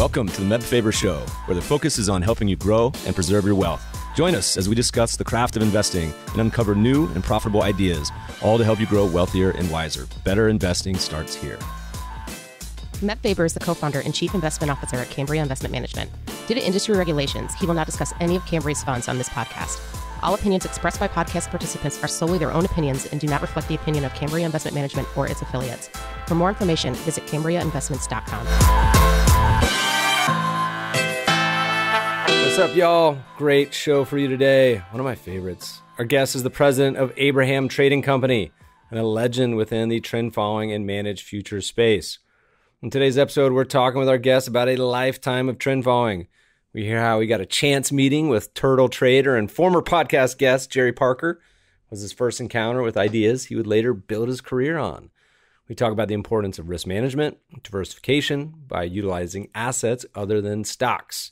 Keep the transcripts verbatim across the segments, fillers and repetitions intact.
Welcome to the Meb Faber Show, where the focus is on helping you grow and preserve your wealth. Join us as we discuss the craft of investing and uncover new and profitable ideas, all to help you grow wealthier and wiser. Better investing starts here. Meb Faber is the co-founder and chief investment officer at Cambria Investment Management. Due to industry regulations, he will not discuss any of Cambria's funds on this podcast. All opinions expressed by podcast participants are solely their own opinions and do not reflect the opinion of Cambria Investment Management or its affiliates. For more information, visit Cambria Investments dot com. What's up, y'all? Great show for you today. One of my favorites. Our guest is the president of Abraham Trading Company and a legend within the trend following and managed futures space. In today's episode, we're talking with our guest about a lifetime of trend following. We hear how he got a chance meeting with Turtle Trader and former podcast guest Jerry Parker. It was his first encounter with ideas he would later build his career on. We talk about the importance of risk management, diversification by utilizing assets other than stocks.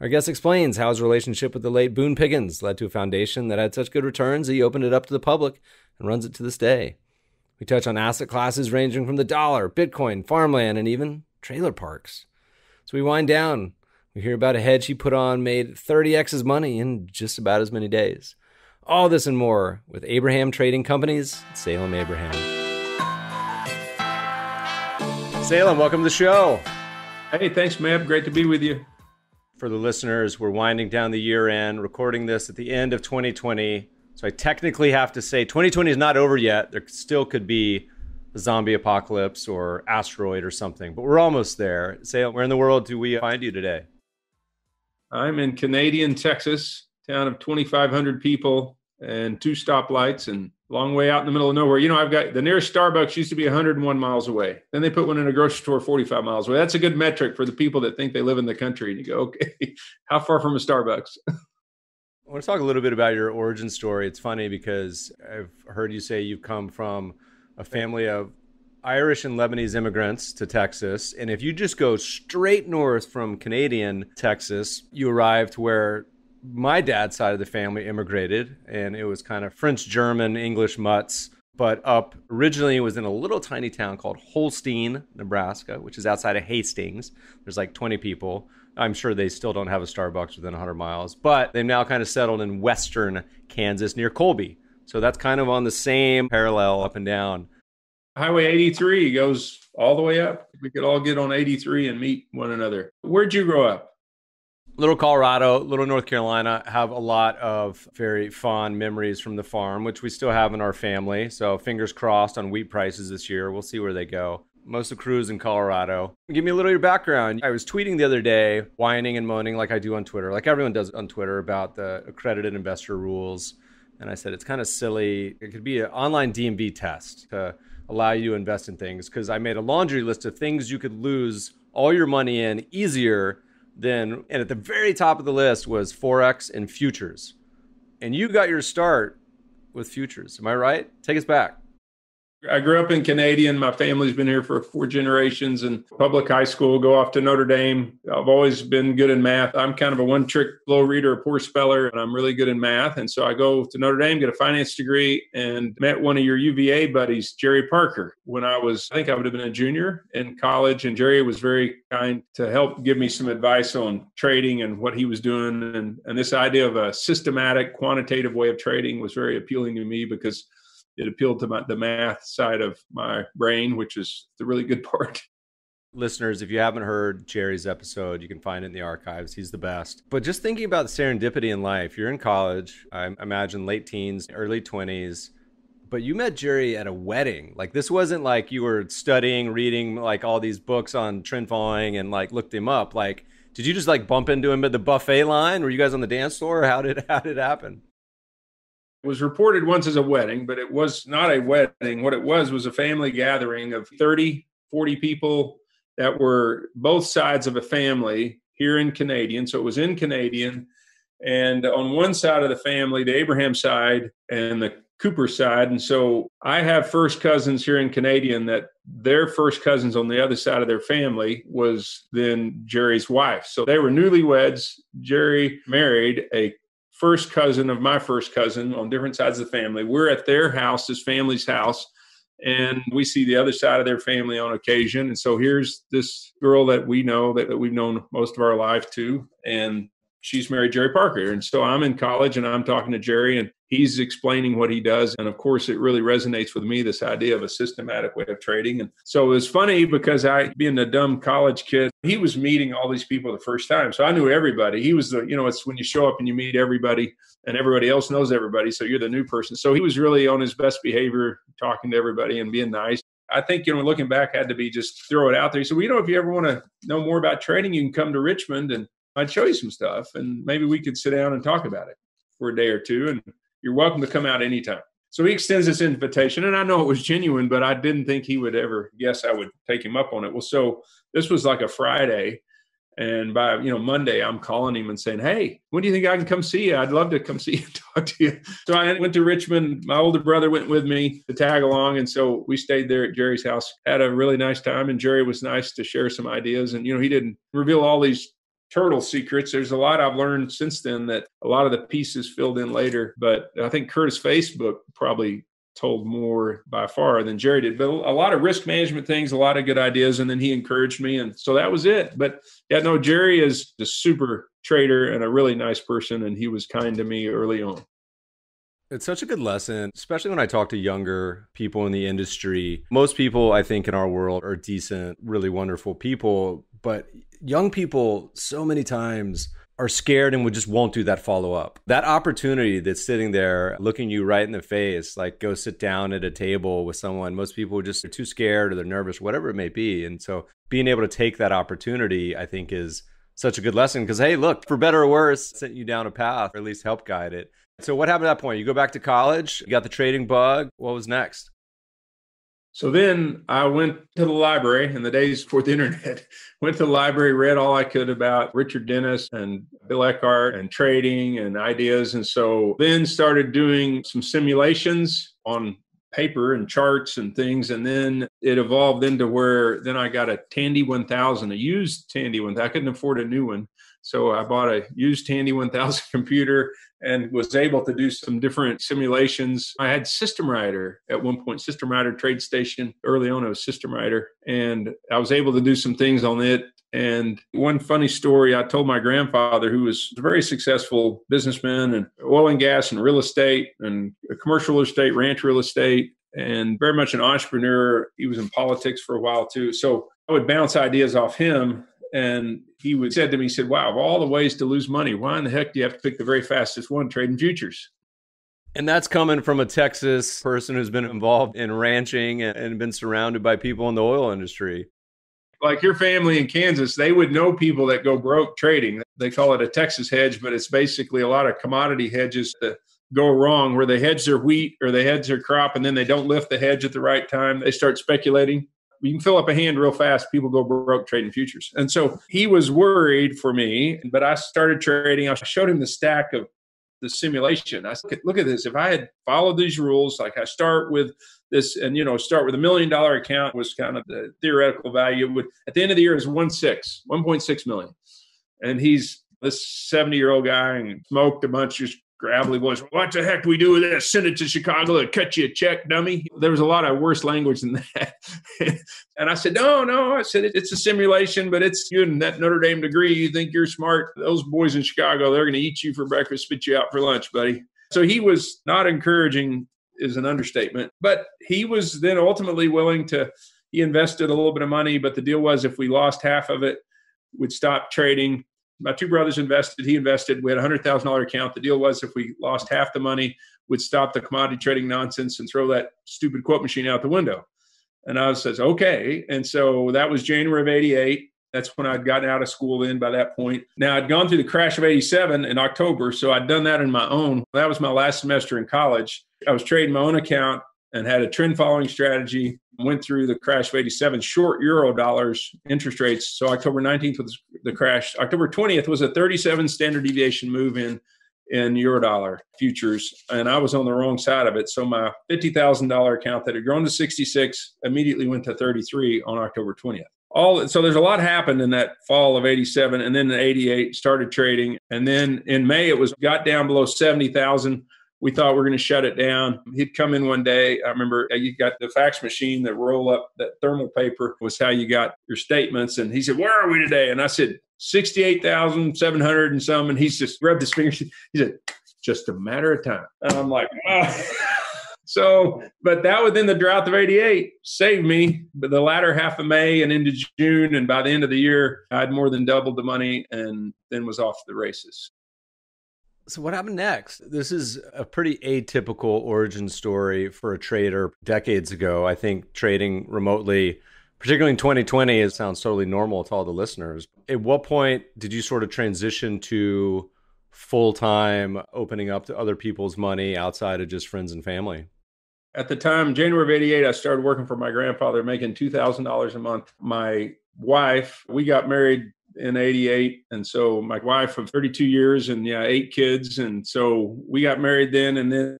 Our guest explains how his relationship with the late Boone Pickels led to a foundation that had such good returns that he opened it up to the public and runs it to this day. We touch on asset classes ranging from the dollar, Bitcoin, farmland, and even trailer parks. So we wind down. We hear about a hedge he put on, made thirty X his money in just about as many days. All this and more with Abraham Trading Company's Salem Abraham. Salem, welcome to the show. Hey, thanks, Meb. Great to be with you. For the listeners, we're winding down the year end, recording this at the end of twenty twenty. So I technically have to say twenty twenty is not over yet. There still could be a zombie apocalypse or asteroid or something, but we're almost there. Salem, where in the world do we find you today? I'm in Canadian, Texas, town of twenty-five hundred people and two stoplights and long way out in the middle of nowhere. You know, I've got the nearest Starbucks used to be one hundred one miles away. Then they put one in a grocery store forty-five miles away. That's a good metric for the people that think they live in the country. And you go, okay, how far from a Starbucks? I want to talk a little bit about your origin story. It's funny because I've heard you say you've come from a family of Irish and Lebanese immigrants to Texas. And if you just go straight north from Canadian Texas, you arrive to where my dad's side of the family immigrated. And it was kind of French, German, English mutts. But up originally it was in a little tiny town called Holstein, Nebraska, which is outside of Hastings. There's like twenty people. I'm sure they still don't have a Starbucks within one hundred miles. But they've now kind of settled in western Kansas near Colby. So that's kind of on the same parallel up and down. Highway eighty-three goes all the way up. We could all get on eighty-three and meet one another. Where'd you grow up? Little Colorado, little North Carolina. Have a lot of very fond memories from the farm, which we still have in our family. So fingers crossed on wheat prices this year. We'll see where they go. Most of Cruz in Colorado. Give me a little of your background. I was tweeting the other day, whining and moaning like I do on Twitter, like everyone does on Twitter, about the accredited investor rules. And I said, it's kind of silly. It could be an online D M V test to allow you to invest in things, because I made a laundry list of things you could lose all your money in easier than, and at the very top of the list was Forex and futures. And you got your start with futures. Am I right? Take us back. I grew up in Canadian. My family's been here for four generations, and public high school, go off to Notre Dame. I've always been good in math. I'm kind of a one-trick low reader, a poor speller, and I'm really good in math. And so I go to Notre Dame, get a finance degree, and met one of your U V A buddies, Jerry Parker, when I was, I think I would have been a junior in college. And Jerry was very kind to help give me some advice on trading and what he was doing. And, and this idea of a systematic, quantitative way of trading was very appealing to me, because it appealed to my, the math side of my brain, which is the really good part. Listeners, if you haven't heard Jerry's episode, you can find it in the archives. He's the best. But just thinking about serendipity in life, you're in college, I imagine late teens, early twenties, but you met Jerry at a wedding. Like, this wasn't like you were studying, reading like all these books on trend following and like looked him up. Like, did you just like bump into him at the buffet line? Were you guys on the dance floor? How did, how did it happen? It was reported once as a wedding, but it was not a wedding. What it was was a family gathering of thirty, forty people that were both sides of a family here in Canadian. So it was in Canadian. And on one side of the family, the Abraham side and the Cooper side. And so I have first cousins here in Canadian that their first cousins on the other side of their family was then Jerry's wife. So they were newlyweds. Jerry married a first cousin of my first cousin on different sides of the family. We're at their house, this family's house, And we see the other side of their family on occasion. And so here's this girl that we know, that, that we've known most of our life to, and she's married Jerry Parker. And so I'm in college and I'm talking to Jerry and he's explaining what he does. And of course, it really resonates with me, this idea of a systematic way of trading. And so it was funny because I, being a dumb college kid, he was meeting all these people the first time. So I knew everybody. He was the, you know, it's when you show up and you meet everybody and everybody else knows everybody. So you're the new person. So he was really on his best behavior, talking to everybody and being nice. I think, you know, looking back, had to be just throw it out there. So, well, you know, if you ever want to know more about trading, you can come to Richmond and I'd show you some stuff and maybe we could sit down and talk about it for a day or two. And you're welcome to come out anytime. So he extends this invitation. And I know it was genuine, but I didn't think he would ever guess I would take him up on it. Well, so this was like a Friday. And by, you know, Monday, I'm calling him and saying, hey, when do you think I can come see you? I'd love to come see you and talk to you. So I went to Richmond. My older brother went with me to tag along. And so we stayed there at Jerry's house, had a really nice time. And Jerry was nice to share some ideas. And, you know, he didn't reveal all these Turtle secrets. There's a lot I've learned since then that a lot of the pieces filled in later, but I think Curtis Facebook probably told more by far than Jerry did, but a lot of risk management things, a lot of good ideas. And then he encouraged me. And so that was it. But yeah, no, Jerry is a super trader and a really nice person. And he was kind to me early on. It's such a good lesson, especially when I talk to younger people in the industry. Most people, I think, in our world are decent, really wonderful people. But young people so many times are scared and would just won't do that follow-up. That opportunity that's sitting there looking you right in the face, like go sit down at a table with someone. Most people just are too scared or they're nervous, whatever it may be. And so being able to take that opportunity, I think, is such a good lesson because, hey, look, for better or worse, sent you down a path or at least help guide it. So what happened at that point? You go back to college, you got the trading bug. What was next? So then I went to the library in the days before the internet, went to the library, read all I could about Richard Dennis and Bill Eckhart and trading and ideas. And so then started doing some simulations on paper and charts and things. And then it evolved into where then I got a Tandy one thousand, a used Tandy one thousand. I couldn't afford a new one. So I bought a used Tandy one thousand computer and was able to do some different simulations. I had System Rider at one point, System Rider, Trade Station. Early on, it was System Rider. And I was able to do some things on it. And one funny story I told my grandfather, who was a very successful businessman in oil and gas and real estate and commercial real estate, ranch real estate, and very much an entrepreneur. He was in politics for a while, too. So I would bounce ideas off him. And he would said to me, he said, wow, of all the ways to lose money, why in the heck do you have to pick the very fastest one, trading futures? And that's coming from a Texas person who's been involved in ranching and been surrounded by people in the oil industry. Like your family in Kansas, they would know people that go broke trading. They call it a Texas hedge, but it's basically a lot of commodity hedges that go wrong where they hedge their wheat or they hedge their crop and then they don't lift the hedge at the right time. They start speculating. You can fill up a hand real fast. People go broke trading futures. And so he was worried for me, but I started trading. I showed him the stack of the simulation. I said, look at this. If I had followed these rules, like I start with this and, you know, start with a million dollar account was kind of the theoretical value. It would, at the end of the year is one six, one point six million. And he's this seventy year old guy and smoked a bunch of gravelly voice. What the heck do we do with this? Send it to Chicago and cut you a check, dummy. There was a lot of worse language than that. And I said, no, no. I said, it's a simulation, but it's you and that Notre Dame degree. You think you're smart. Those boys in Chicago, they're going to eat you for breakfast, spit you out for lunch, buddy. So he was not encouraging is an understatement, but he was then ultimately willing to, he invested a little bit of money, but the deal was if we lost half of it, we'd stop trading. My two brothers invested, he invested, we had a one hundred thousand dollars account. The deal was if we lost half the money, we'd stop the commodity trading nonsense and throw that stupid quote machine out the window. And I says, okay. And so that was January of eighty-eight. That's when I'd gotten out of school then by that point. Now I'd gone through the crash of eighty-seven in October. So I'd done that on my own. That was my last semester in college. I was trading my own account and had a trend following strategy. Went through the crash of eighty-seven, short euro dollars, interest rates. So October nineteenth was the crash. October twentieth was a thirty-seven standard deviation move in, in euro dollar futures. And I was on the wrong side of it. So my fifty thousand dollars account that had grown to sixty-six immediately went to thirty-three on October twentieth. All so there's a lot happened in that fall of eighty-seven. And then in eighty-eight started trading. And then in May, it was got down below seventy thousand. We thought we were going to shut it down. He'd come in one day. I remember you got the fax machine, the roll up, that thermal paper was how you got your statements. And he said, where are we today? And I said, sixty-eight thousand seven hundred and some. And he's just grabbed his fingers. He said, just a matter of time. And I'm like, oh. So, but that within the drought of eighty-eight saved me. But the latter half of May and into June, and by the end of the year, I had more than doubled the money and then was off to the races. So what happened next? This is a pretty atypical origin story for a trader decades ago. I think trading remotely, particularly in twenty twenty, it sounds totally normal to all the listeners. At what point did you sort of transition to full-time opening up to other people's money outside of just friends and family? At the time, January of eighty-eight, I started working for my grandfather, making two thousand dollars a month. My wife, we got married in eighty-eight. And so my wife of thirty-two years and yeah, eight kids. And so we got married then, and then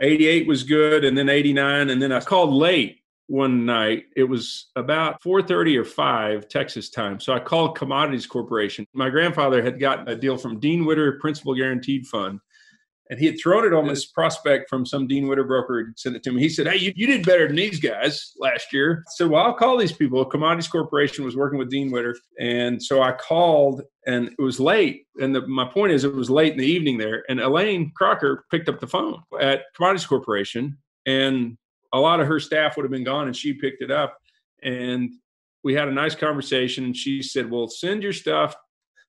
eighty-eight was good. And then eighty-nine. And then I called late one night. It was about four thirty or five Texas time. So I called Commodities Corporation. My grandfather had gotten a deal from Dean Witter Principal Guaranteed Fund. And he had thrown it on this prospect from some Dean Witter broker and sent it to me. He said, hey, you, you did better than these guys last year. I said, well, I'll call these people. Commodities Corporation was working with Dean Witter. And so I called, and it was late. And the, my point is, it was late in the evening there. And Elaine Crocker picked up the phone at Commodities Corporation. And a lot of her staff would have been gone, and she picked it up. And we had a nice conversation. And she said, well, send your stuff.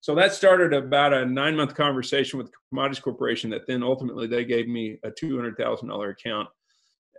So that started about a nine-month conversation with Commodities Corporation that then ultimately they gave me a two hundred thousand dollars account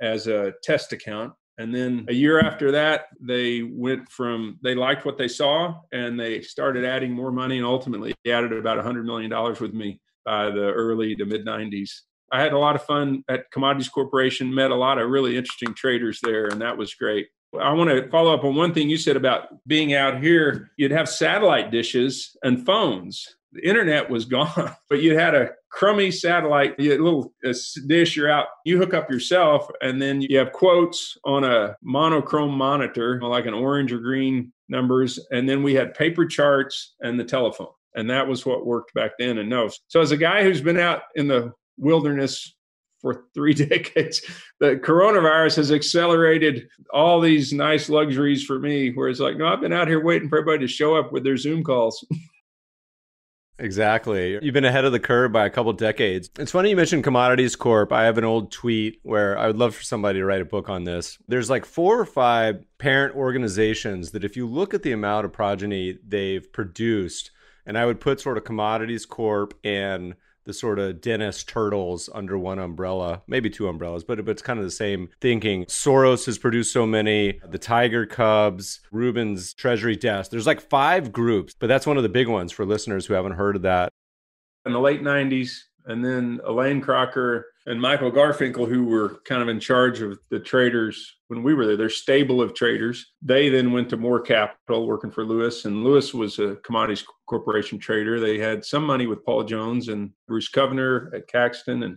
as a test account. And then a year after that, they went from, they liked what they saw, and they started adding more money, and ultimately added about one hundred million dollars with me by the early to mid nineties. I had a lot of fun at Commodities Corporation, met a lot of really interesting traders there, and that was great. I want to follow up on one thing you said about being out here. You'd have satellite dishes and phones. The internet was gone, but you had a crummy satellite, you had a little a dish, you're out, you hook up yourself, and then you have quotes on a monochrome monitor, like an orange or green numbers. And then we had paper charts and the telephone. And that was what worked back then. And no, so as a guy who's been out in the wilderness for three decades, the coronavirus has accelerated all these nice luxuries for me, where it's like, no, I've been out here waiting for everybody to show up with their Zoom calls. Exactly. You've been ahead of the curve by a couple of decades. It's funny you mentioned Commodities Corp. I have an old tweet where I would love for somebody to write a book on this. There's like four or five parent organizations that if you look at the amount of progeny they've produced, and I would put sort of Commodities Corp and the sort of Dennis Turtles under one umbrella, maybe two umbrellas, but it's kind of the same thinking. Soros has produced so many, the Tiger Cubs, Rubin's Treasury Desk. There's like five groups, but that's one of the big ones for listeners who haven't heard of that. In the late nineties, and then Elaine Crocker and Michael Garfinkel, who were kind of in charge of the traders when we were there, their stable of traders. They then went to Moore Capital working for Lewis, and Lewis was a Commodities Corporation trader. They had some money with Paul Jones and Bruce Covner at Caxton and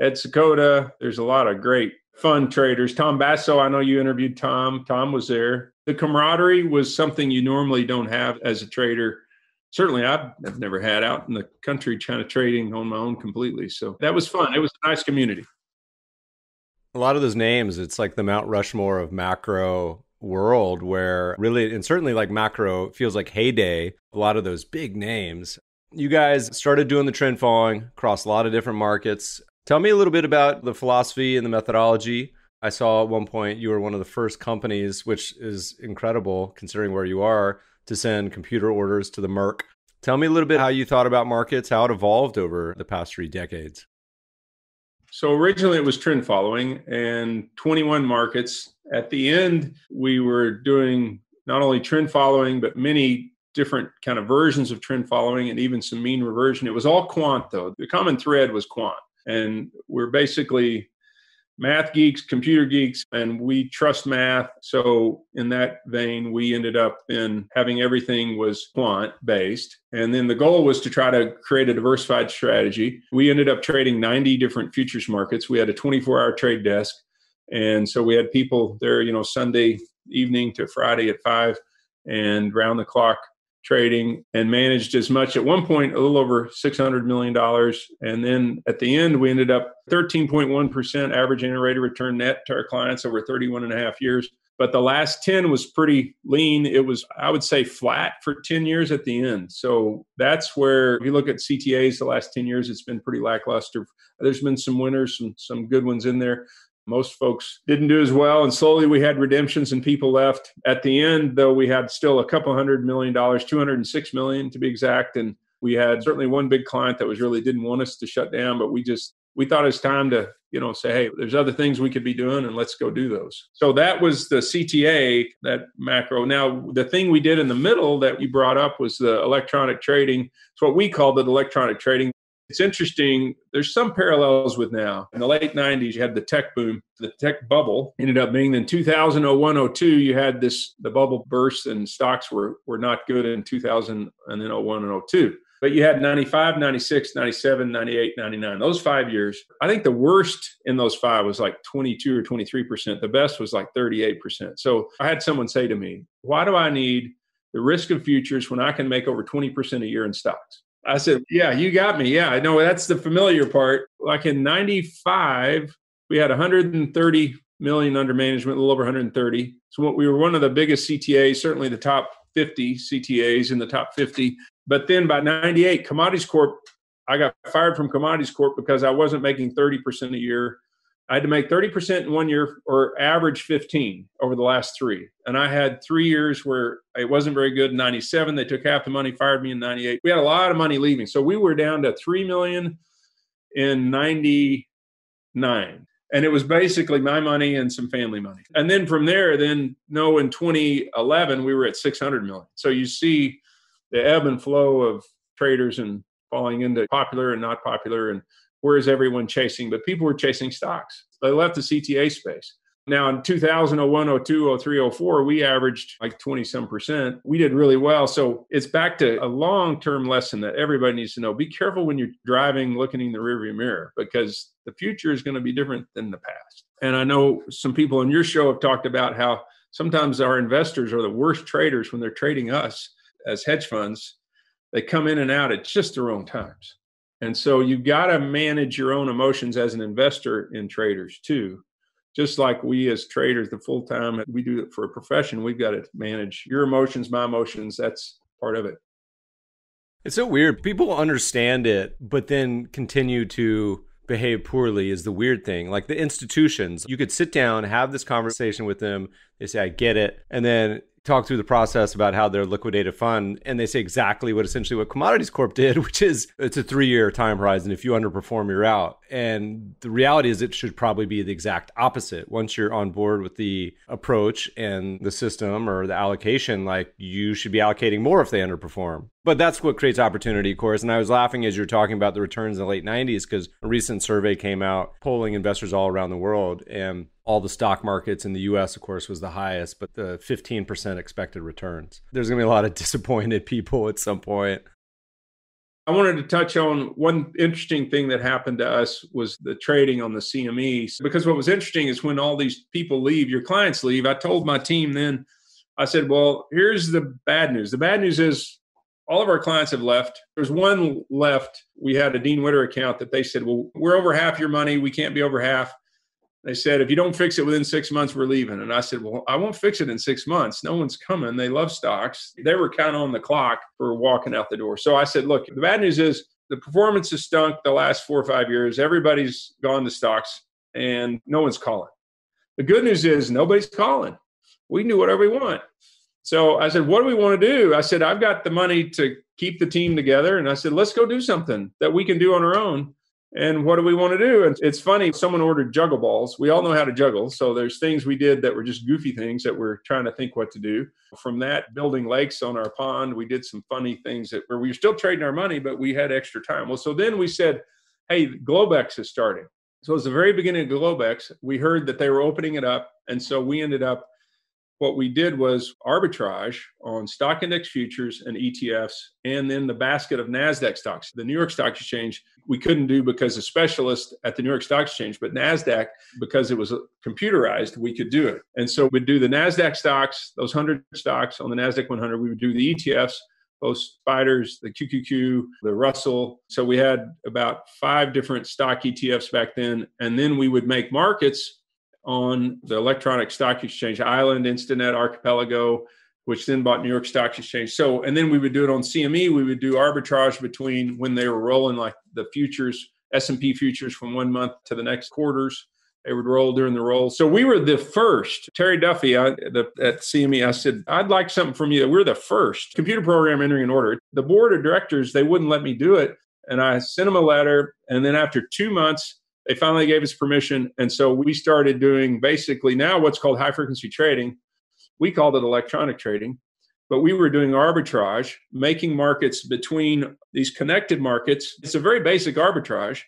Ed Sakoda. There's a lot of great fun traders. Tom Basso, I know you interviewed Tom. Tom was there. The camaraderie was something you normally don't have as a trader. Certainly, I've never had out in the country kind of trading on my own completely. So that was fun. It was a nice community. A lot of those names, it's like the Mount Rushmore of macro world, where really, and certainly like macro feels like heyday, a lot of those big names. You guys started doing the trend following across a lot of different markets. Tell me a little bit about the philosophy and the methodology. I saw at one point you were one of the first companies, which is incredible considering where you are, to send computer orders to the Merc. Tell me a little bit how you thought about markets, how it evolved over the past three decades. So originally it was trend following and twenty-one markets. At the end, we were doing not only trend following, but many different kind of versions of trend following and even some mean reversion. It was all quant though. The common thread was quant. And we're basically math geeks, computer geeks, and we trust math. So in that vein, we ended up in having everything was quant based. And then the goal was to try to create a diversified strategy. We ended up trading ninety different futures markets. We had a twenty-four hour trade desk. And so we had people there, you know, Sunday evening to Friday at five and round the clock trading and managed as much, at one point, a little over six hundred million dollars. And then at the end, we ended up thirteen point one percent average annual rate of return net to our clients over thirty-one and a half years. But the last ten was pretty lean. It was, I would say, flat for ten years at the end. So that's where, if you look at C T As the last ten years, it's been pretty lackluster. There's been some winners, some, some good ones in there. Most folks didn't do as well. And slowly we had redemptions and people left. At the end, though, we had still a couple hundred million dollars, two hundred six million to be exact. And we had certainly one big client that was really didn't want us to shut down, but we just, we thought it was time to, you know, say, hey, there's other things we could be doing and let's go do those. So that was the C T A, that macro. Now, the thing we did in the middle that you brought up was the electronic trading. It's what we called it electronic trading. It's interesting. There's some parallels with now. In the late nineties, you had the tech boom, the tech bubble ended up being in two thousand, oh one, oh two. You had this, the bubble burst and stocks were, were not good in two thousand and then oh one and oh two. But you had ninety-five, ninety-six, ninety-seven, ninety-eight, ninety-nine, those five years. I think the worst in those five was like twenty-two or twenty-three percent. The best was like thirty-eight percent. So I had someone say to me, why do I need the risk of futures when I can make over twenty percent a year in stocks? I said, yeah, you got me. Yeah, I know that's the familiar part. Like in ninety-five, we had one hundred thirty million under management, a little over one hundred thirty. So we were one of the biggest C T As, certainly the top fifty C T As in the top fifty. But then by ninety-eight, Commodities Corp, I got fired from Commodities Corp because I wasn't making thirty percent a year. I had to make thirty percent in one year or average fifteen over the last three. And I had three years where it wasn't very good. In ninety-seven, they took half the money, fired me in ninety-eight. We had a lot of money leaving. So we were down to three million dollars in ninety-nine. And it was basically my money and some family money. And then from there, then no, in twenty eleven, we were at six hundred million dollars. So you see the ebb and flow of traders and falling into popular and not popular and where is everyone chasing? But people were chasing stocks. They left the C T A space. Now in two thousand, oh one, oh two, oh three, oh four, we averaged like twenty some percent. We did really well. So it's back to a long-term lesson that everybody needs to know. Be careful when you're driving, looking in the rearview mirror, because the future is going to be different than the past. And I know some people on your show have talked about how sometimes our investors are the worst traders when they're trading us as hedge funds. They come in and out at just the wrong times. And so you've got to manage your own emotions as an investor in traders too. Just like we as traders, the full time, we do it for a profession. We've got to manage your emotions, my emotions. That's part of it. It's so weird. People understand it, but then continue to behave poorly is the weird thing. Like the institutions, you could sit down, have this conversation with them. They say, I get it. And then talk through the process about how they're liquidated fund. And they say exactly what essentially what Commodities Corp did, which is it's a three-year time horizon. If you underperform, you're out. And the reality is it should probably be the exact opposite. Once you're on board with the approach and the system or the allocation, like you should be allocating more if they underperform. But that's what creates opportunity, of course. And I was laughing as you were talking about the returns in the late nineties because a recent survey came out polling investors all around the world. And all the stock markets in the U S, of course, was the highest, but the fifteen percent expected returns. There's going to be a lot of disappointed people at some point. I wanted to touch on one interesting thing that happened to us was the trading on the C M E. Because what was interesting is when all these people leave, your clients leave. I told my team then, I said, well, here's the bad news. The bad news is all of our clients have left. There's one left. We had a Dean Witter account that they said, well, we're over half your money. We can't be over half. They said, if you don't fix it within six months, we're leaving. And I said, well, I won't fix it in six months. No one's coming. They love stocks. They were kind of on the clock for walking out the door. So I said, look, the bad news is the performance has stunk the last four or five years. Everybody's gone to stocks and no one's calling. The good news is nobody's calling. We can do whatever we want. So I said, what do we want to do? I said, I've got the money to keep the team together. And I said, let's go do something that we can do on our own. And what do we want to do? And it's funny, someone ordered juggle balls. We all know how to juggle. So there's things we did that were just goofy things that we're trying to think what to do. From that, building lakes on our pond, we did some funny things that where we were still trading our money, but we had extra time. Well, so then we said, hey, Globex is starting. So it's the very beginning of Globex. We heard that they were opening it up. And so we ended up, what we did was arbitrage on stock index futures and E T Fs, and then the basket of NASDAQ stocks. The New York Stock Exchange, we couldn't do because a specialist at the New York Stock Exchange, but NASDAQ, because it was computerized, we could do it. And so we'd do the NASDAQ stocks, those one hundred stocks on the NASDAQ one hundred. We would do the E T Fs both spiders, the Q Q Q, the Russell. So we had about five different stock E T Fs back then. And then we would make markets on the electronic stock exchange, Island, Instinet, Archipelago, which then bought New York Stock Exchange. So, and then we would do it on C M E. We would do arbitrage between when they were rolling, like the futures, S and P futures from one month to the next quarters. They would roll during the roll. So we were the first. Terry Duffy I, the, at C M E, I said, I'd like something from you. We're the first computer program entering an order. The board of directors, they wouldn't let me do it. And I sent them a letter. And then after two months, they finally gave us permission. And so we started doing basically now what's called high frequency trading. We called it electronic trading. But we were doing arbitrage, making markets between these connected markets. It's a very basic arbitrage.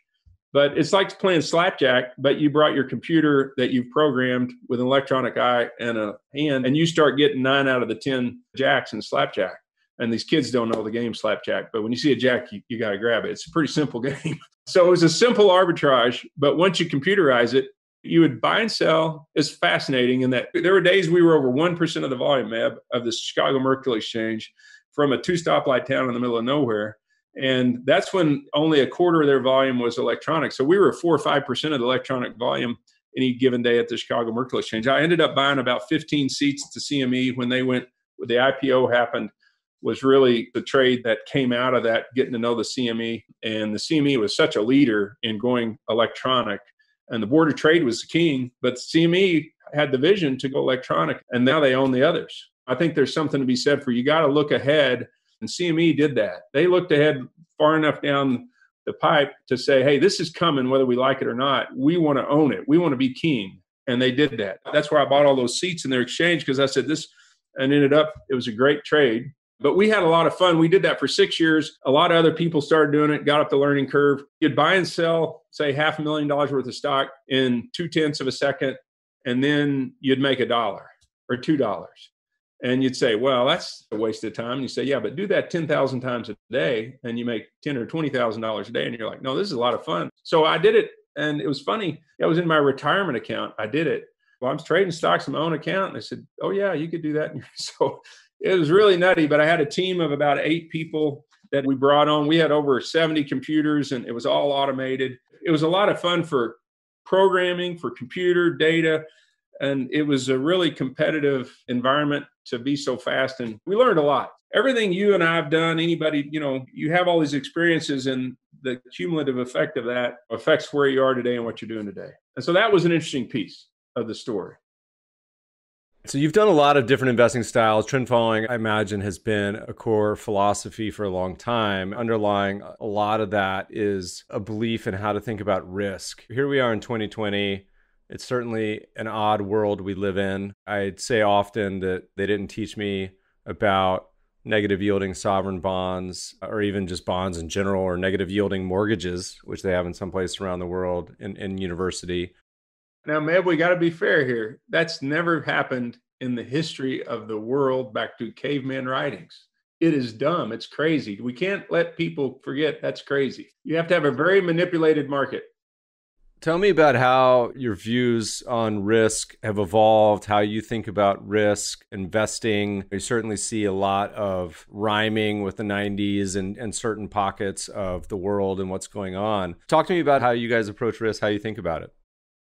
But it's like playing slapjack, but you brought your computer that you've programmed with an electronic eye and a hand, and you start getting nine out of the ten jacks in slapjack. And these kids don't know the game slapjack, but when you see a jack, you, you got to grab it. It's a pretty simple game. So it was a simple arbitrage, but once you computerize it, you would buy and sell. It's fascinating in that there were days we were over one percent of the volume, Meb, of the Chicago Mercantile Exchange from a two-stoplight town in the middle of nowhere. And that's when only a quarter of their volume was electronic. So we were four or five percent of the electronic volume any given day at the Chicago Mercantile Exchange. I ended up buying about fifteen seats to C M E when they went, when the I P O happened, was really the trade that came out of that, getting to know the C M E. And the C M E was such a leader in going electronic. And the Board of Trade was the king, but C M E had the vision to go electronic, and now they own the others. I think there's something to be said for you got to look ahead. And C M E did that. They looked ahead far enough down the pipe to say, hey, this is coming, whether we like it or not. We want to own it. We want to be king. And they did that. That's why I bought all those seats in their exchange, because I said this and ended up, it was a great trade. But we had a lot of fun. We did that for six years. A lot of other people started doing it, got up the learning curve. You'd buy and sell, say, half a million dollars worth of stock in two-tenths of a second, and then you'd make a dollar or two dollars. And you'd say, well, that's a waste of time. And you say, yeah, but do that ten thousand times a day and you make ten thousand dollars or twenty thousand dollars a day. And you're like, no, this is a lot of fun. So I did it. And it was funny. It was in my retirement account. I did it. Well, I'm trading stocks in my own account. And I said, oh, yeah, you could do that. And so it was really nutty. But I had a team of about eight people that we brought on. We had over seventy computers and it was all automated. It was a lot of fun for programming, for computer data. And it was a really competitive environment to be so fast. And we learned a lot. Everything you and I have done, anybody, you know, you have all these experiences and the cumulative effect of that affects where you are today and what you're doing today. And so that was an interesting piece of the story. So you've done a lot of different investing styles. Trend following, I imagine, has been a core philosophy for a long time. Underlying a lot of that is a belief in how to think about risk. Here we are in twenty twenty. It's certainly an odd world we live in. I'd say often that they didn't teach me about negative yielding sovereign bonds, or even just bonds in general, or negative yielding mortgages, which they have in some place around the world in, in university. Now, Meb, we got to be fair here. That's never happened in the history of the world back to caveman writings. It is dumb. It's crazy. We can't let people forget that's crazy. You have to have a very manipulated market. Tell me about how your views on risk have evolved, how you think about risk, investing. You certainly see a lot of rhyming with the nineties and, and certain pockets of the world and what's going on. Talk to me about how you guys approach risk, how you think about it.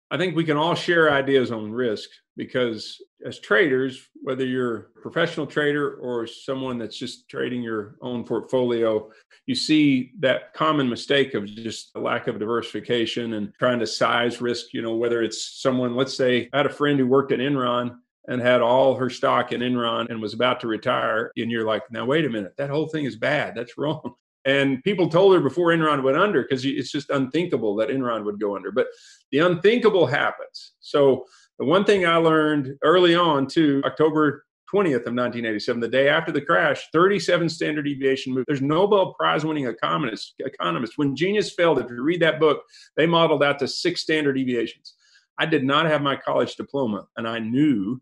I think we can all share ideas on risk because as traders, whether you're a professional trader or someone that's just trading your own portfolio, you see that common mistake of just a lack of diversification and trying to size risk, you know, whether it's someone, let's say I had a friend who worked at Enron and had all her stock in Enron and was about to retire. And you're like, now, wait a minute, that whole thing is bad. That's wrong. And people told her before Enron went under, because it's just unthinkable that Enron would go under. But the unthinkable happens. So the one thing I learned early on, too, October twentieth of nineteen eighty-seven, the day after the crash, thirty-seven standard deviation move. There's Nobel Prize winning economists. economists. When Genius Failed, if you read that book, they modeled out the six standard deviations. I did not have my college diploma, and I knew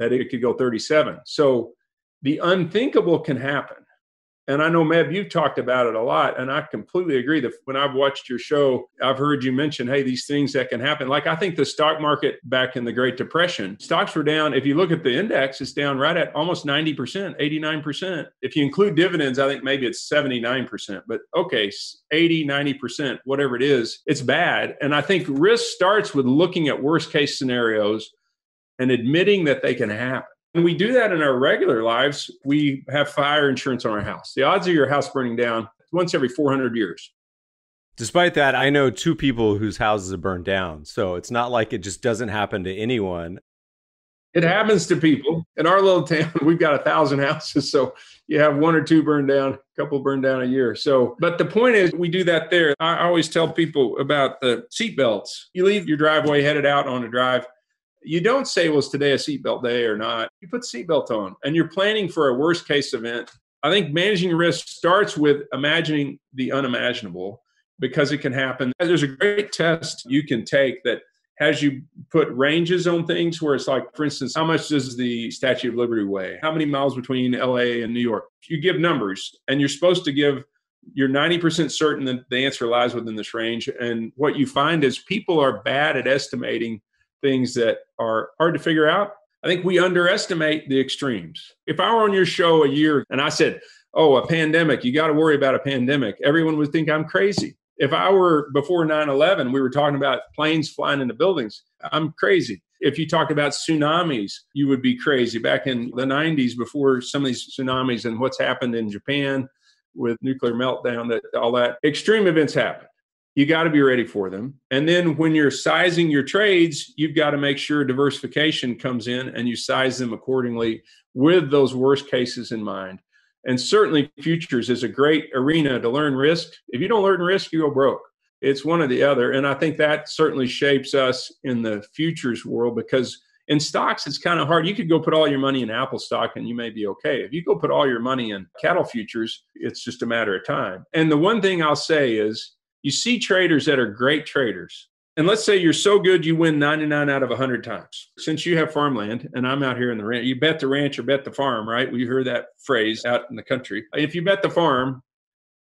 that it could go thirty-seven. So the unthinkable can happen. And I know, Meb, you've talked about it a lot, and I completely agree that when I've watched your show, I've heard you mention, hey, these things that can happen. Like, I think the stock market back in the Great Depression, stocks were down. If you look at the index, it's down right at almost ninety percent, eighty-nine percent. If you include dividends, I think maybe it's seventy-nine percent, but okay, eighty, ninety percent, whatever it is, it's bad. And I think risk starts with looking at worst case scenarios and admitting that they can happen. And we do that in our regular lives. We have fire insurance on our house. The odds of your house burning down once every four hundred years. Despite that, I know two people whose houses have burned down. So it's not like it just doesn't happen to anyone. It happens to people. In our little town, we've got a thousand houses. So you have one or two burned down, a couple burned down a year. So, but the point is, we do that there. I always tell people about the seatbelts. You leave your driveway headed out on a drive. You don't say, well, is today a seatbelt day or not? You put the seatbelt on and you're planning for a worst case event. I think managing risk starts with imagining the unimaginable, because it can happen. There's a great test you can take that has you put ranges on things where it's like, for instance, how much does the Statue of Liberty weigh? How many miles between L A and New York? You give numbers and you're supposed to give, you're ninety percent certain that the answer lies within this range. And what you find is people are bad at estimating things that are hard to figure out. I think we underestimate the extremes. If I were on your show a year and I said, oh, a pandemic, you got to worry about a pandemic, everyone would think I'm crazy. If I were before nine eleven, we were talking about planes flying into buildings, I'm crazy. If you talked about tsunamis, you would be crazy. Back in the nineties, before some of these tsunamis and what's happened in Japan with nuclear meltdown, that all that, extreme events happen. You got to be ready for them. And then when you're sizing your trades, you've got to make sure diversification comes in and you size them accordingly with those worst cases in mind. And certainly futures is a great arena to learn risk. If you don't learn risk, you go broke. It's one or the other. And I think that certainly shapes us in the futures world, because in stocks, it's kind of hard. You could go put all your money in Apple stock and you may be okay. If you go put all your money in cattle futures, it's just a matter of time. And the one thing I'll say is, you see traders that are great traders. And let's say you're so good, you win ninety-nine out of one hundred times. Since you have farmland and I'm out here in the ranch, you bet the ranch or bet the farm, right? We heard that phrase out in the country. If you bet the farm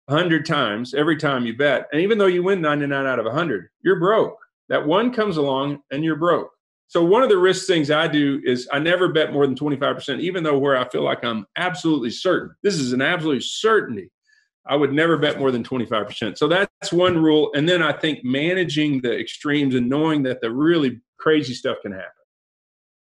one hundred times, every time you bet, and even though you win ninety-nine out of one hundred, you're broke. That one comes along and you're broke. So one of the risk things I do is I never bet more than twenty-five percent, even though where I feel like I'm absolutely certain. This is an absolute certainty. I would never bet more than twenty-five percent. So that's one rule. And then I think managing the extremes and knowing that the really crazy stuff can happen.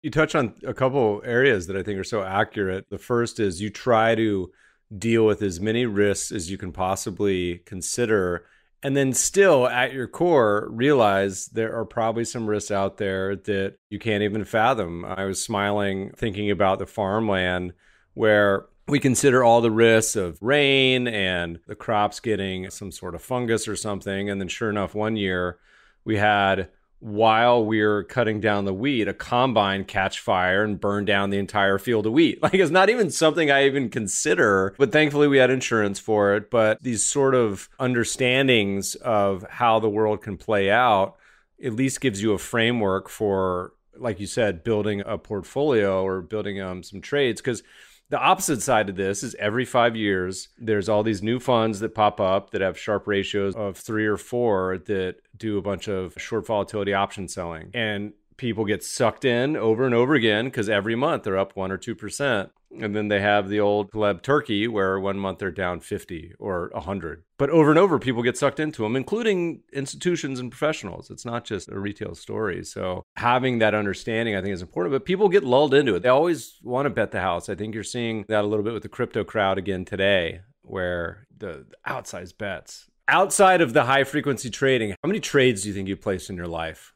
You touch on a couple areas that I think are so accurate. The first is you try to deal with as many risks as you can possibly consider, and then still at your core, realize there are probably some risks out there that you can't even fathom. I was smiling thinking about the farmland where we consider all the risks of rain and the crops getting some sort of fungus or something. And then sure enough, one year we had, while we were cutting down the wheat, a combine catch fire and burn down the entire field of wheat. Like, it's not even something I even consider, but thankfully we had insurance for it. But these sort of understandings of how the world can play out at least gives you a framework for, like you said, building a portfolio or building um, some trades. Because the opposite side of this is every five years, there's all these new funds that pop up that have sharp ratios of three or four that do a bunch of short volatility option selling. And people get sucked in over and over again, because every month they're up one or two percent. And then they have the old pleb turkey where one month they're down fifty or one hundred. But over and over, people get sucked into them, including institutions and professionals. It's not just a retail story. So having that understanding, I think, is important. But people get lulled into it. They always want to bet the house. I think you're seeing that a little bit with the crypto crowd again today, where the outsized bets. Outside of the high-frequency trading, how many trades do you think you placed in your life?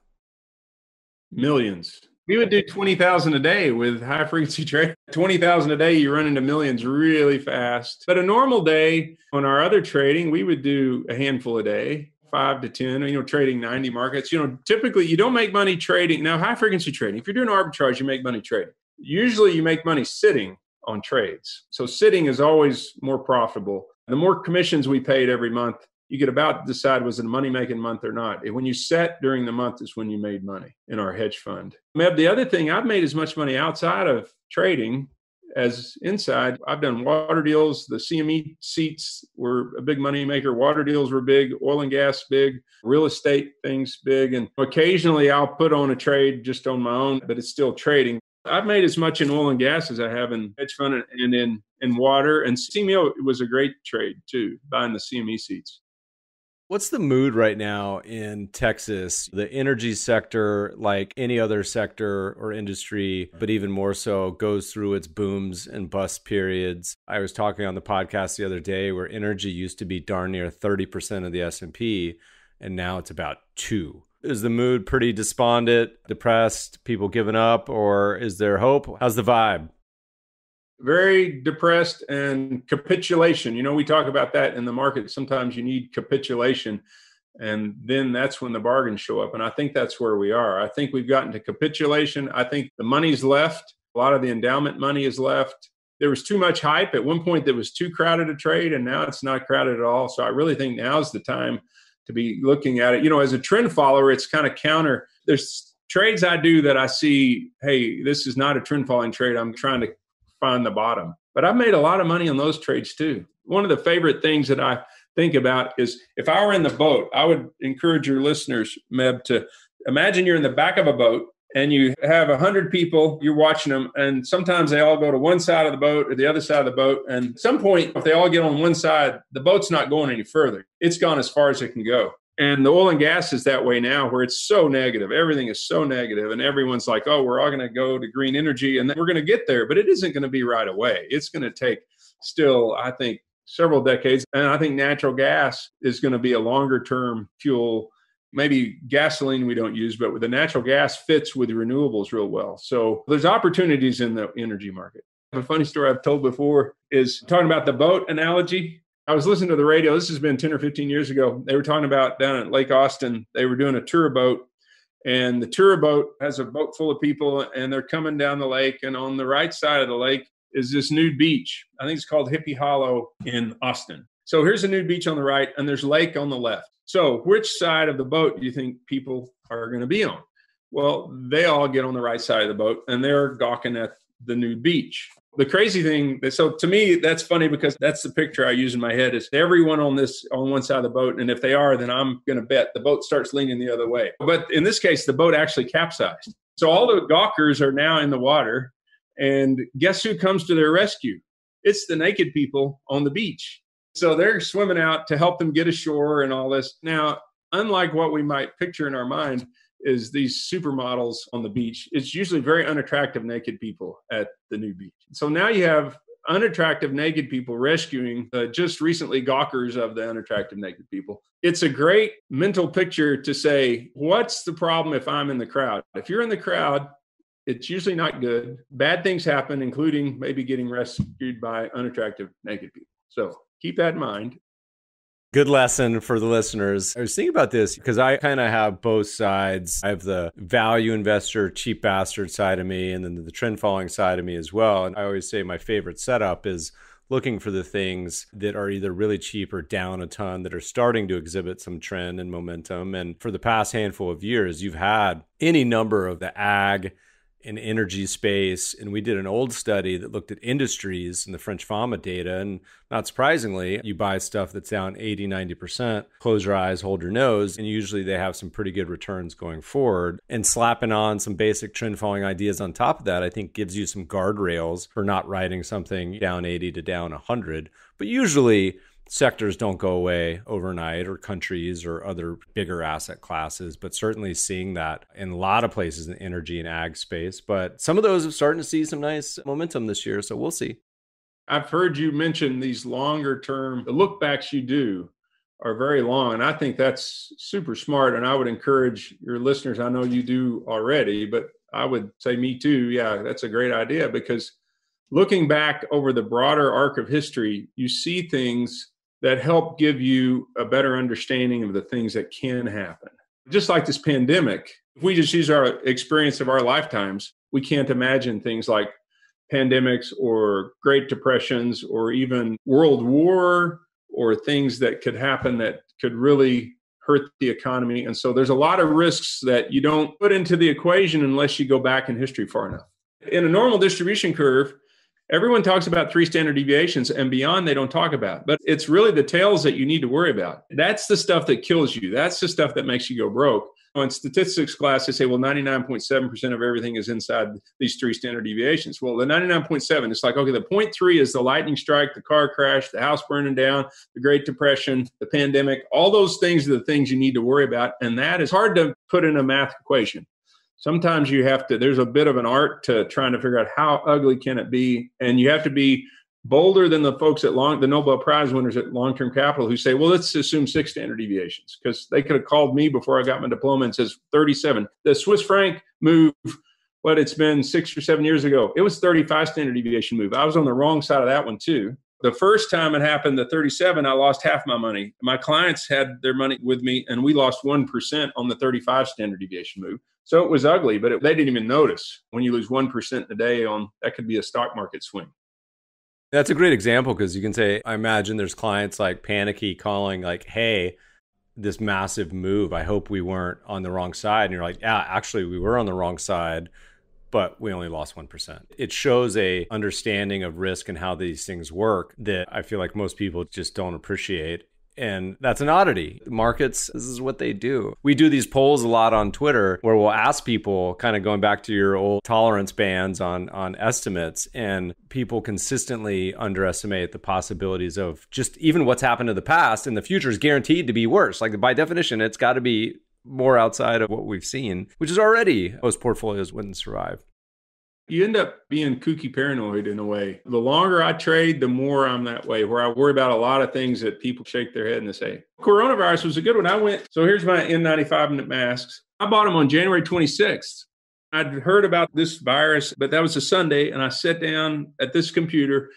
Millions. We would do twenty thousand a day with high frequency trade. twenty thousand a day, you run into millions really fast. But a normal day on our other trading, we would do a handful a day, five to ten, you know, trading ninety markets. You know, typically you don't make money trading. Now, high frequency trading, if you're doing arbitrage, you make money trading. Usually you make money sitting on trades. So sitting is always more profitable. The more commissions we paid every month, you could about decide, was it a money-making month or not? When you set during the month is when you made money in our hedge fund. Meb, the other thing, I've made as much money outside of trading as inside, I've done water deals. The C M E seats were a big money maker. Water deals were big. Oil and gas, big. Real estate things, big. And occasionally I'll put on a trade just on my own, but it's still trading. I've made as much in oil and gas as I have in hedge fund and, and in, in water. And C M E was a great trade too, buying the C M E seats. What's the mood right now in Texas? The energy sector, like any other sector or industry, but even more so, goes through its booms and bust periods. I was talking on the podcast the other day where energy used to be darn near thirty percent of the S and P, and now it's about two. Is the mood pretty despondent, depressed, people giving up, or is there hope? How's the vibe? Very depressed and capitulation. You know, we talk about that in the market. Sometimes you need capitulation, and then that's when the bargains show up. And I think that's where we are. I think we've gotten to capitulation. I think the money's left. A lot of the endowment money is left. There was too much hype. At one point, there was too crowded a trade, and now it's not crowded at all. So I really think now's the time to be looking at it. You know, as a trend follower, it's kind of counter. There's trades I do that I see, hey, this is not a trend following trade. I'm trying to find the bottom. But I've made a lot of money on those trades too. One of the favorite things that I think about is if I were in the boat, I would encourage your listeners, Meb, to imagine you're in the back of a boat and you have one hundred people, you're watching them, and sometimes they all go to one side of the boat or the other side of the boat. And at some point, if they all get on one side, the boat's not going any further. It's gone as far as it can go. And the oil and gas is that way now, where it's so negative. Everything is so negative, and everyone's like, oh, we're all going to go to green energy and we're going to get there. But it isn't going to be right away. It's going to take still, I think, several decades. And I think natural gas is going to be a longer term fuel. Maybe gasoline we don't use, but the natural gas fits with renewables real well. So there's opportunities in the energy market. A funny story I've told before is talking about the boat analogy. I was listening to the radio. This has been ten or fifteen years ago. They were talking about down at Lake Austin, they were doing a tour boat, and the tour boat has a boat full of people, and they're coming down the lake. And on the right side of the lake is this nude beach. I think it's called Hippie Hollow in Austin. So here's a nude beach on the right, and there's lake on the left. So which side of the boat do you think people are going to be on? Well, they all get on the right side of the boat, and they're gawking at the nude beach. The crazy thing, so to me, that's funny because that's the picture I use in my head is everyone on this on one side of the boat. And if they are, then I'm going to bet the boat starts leaning the other way. But in this case, the boat actually capsized. So all the gawkers are now in the water. And guess who comes to their rescue? It's the naked people on the beach. So they're swimming out to help them get ashore and all this. Now, unlike what we might picture in our mind, is these supermodels on the beach. It's usually very unattractive naked people at the new beach. So now you have unattractive naked people rescuing uh, just recently gawkers of the unattractive naked people. It's a great mental picture to say, what's the problem if I'm in the crowd? If you're in the crowd, it's usually not good. Bad things happen, including maybe getting rescued by unattractive naked people. So keep that in mind. Good lesson for the listeners. I was thinking about this because I kind of have both sides. I have the value investor, cheap bastard side of me, and then the trend following side of me as well. And I always say my favorite setup is looking for the things that are either really cheap or down a ton that are starting to exhibit some trend and momentum. And for the past handful of years, you've had any number of the ag in energy space. And we did an old study that looked at industries and the French F A M A data. And not surprisingly, you buy stuff that's down eighty, ninety percent, close your eyes, hold your nose. And usually they have some pretty good returns going forward. And slapping on some basic trend following ideas on top of that, I think gives you some guardrails for not riding something down eighty to down one hundred. But usually sectors don't go away overnight, or countries or other bigger asset classes, but certainly seeing that in a lot of places in the energy and ag space. But some of those are starting to see some nice momentum this year, so we'll see. I've heard you mention these longer term, the look backs you do are very long, and I think that's super smart. And I would encourage your listeners, I know you do already, but I would say me too. Yeah, that's a great idea, because looking back over the broader arc of history, you see things that help give you a better understanding of the things that can happen. Just like this pandemic, if we just use our experience of our lifetimes, we can't imagine things like pandemics or Great Depressions or even World War or things that could happen that could really hurt the economy. And so there's a lot of risks that you don't put into the equation unless you go back in history far enough. In a normal distribution curve, Everyone talks about three standard deviations and beyond they don't talk about, but it's really the tails that you need to worry about. That's the stuff that kills you. That's the stuff that makes you go broke. On statistics class, they say, well, ninety-nine point seven percent of everything is inside these three standard deviations. Well, the ninety-nine point seven, it's like, okay, the point three is the lightning strike, the car crash, the house burning down, the Great Depression, the pandemic. All those things are the things you need to worry about. And that is hard to put in a math equation. Sometimes you have to, there's a bit of an art to trying to figure out how ugly can it be. And you have to be bolder than the folks at long, the Nobel Prize winners at Long-Term Capital who say, well, let's assume six standard deviations, because they could have called me before I got my diploma and says thirty-seven. The Swiss franc move, what it's been six or seven years ago, it was thirty-five standard deviation move. I was on the wrong side of that one too. The first time it happened, the thirty-seven, I lost half my money. My clients had their money with me and we lost one percent on the thirty-five standard deviation move. So it was ugly, but it, they didn't even notice. When you lose one percent a day on, that could be a stock market swing. That's a great example, because you can say, I imagine there's clients like panicky calling like, hey, this massive move, I hope we weren't on the wrong side. And you're like, yeah, actually we were on the wrong side, but we only lost one percent. It shows a understanding of risk and how these things work that I feel like most people just don't appreciate. And that's an oddity. Markets, this is what they do. We do these polls a lot on Twitter where we'll ask people, kind of going back to your old tolerance bands on, on estimates, and people consistently underestimate the possibilities of just even what's happened in the past, and the future is guaranteed to be worse. Like by definition, it's got to be more outside of what we've seen, which is already most portfolios wouldn't survive. You end up being kooky paranoid in a way. The longer I trade, the more I'm that way, where I worry about a lot of things that people shake their head and they say, coronavirus was a good one. I went, so here's my N ninety-five masks. I bought them on January twenty-sixth. I'd heard about this virus, but that was a Sunday. And I sat down at this computer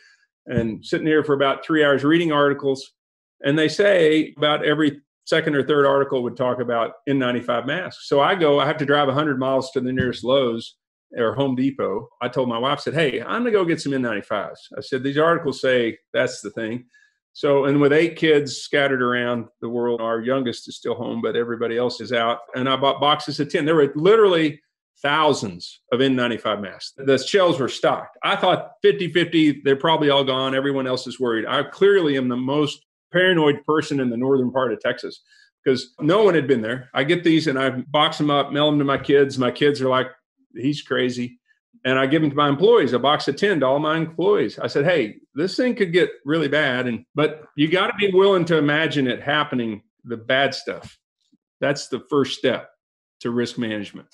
and sitting here for about three hours reading articles. And they say about every second or third article would talk about N ninety-five masks. So I go, I have to drive one hundred miles to the nearest Lowe's or Home Depot. I told my wife, I said, hey, I'm going to go get some N ninety-fives. I said, these articles say that's the thing. So, and with eight kids scattered around the world, our youngest is still home, but everybody else is out. And I bought boxes of ten. There were literally thousands of N ninety-five masks. The shelves were stocked. I thought fifty-fifty, they're probably all gone. Everyone else is worried. I clearly am the most paranoid person in the northern part of Texas, because no one had been there. I get these and I box them up, mail them to my kids. My kids are like, he's crazy. And I give them to my employees, a box of ten to all my employees. I said, hey, this thing could get really bad. And but you got to be willing to imagine it happening, the bad stuff. That's the first step to risk management.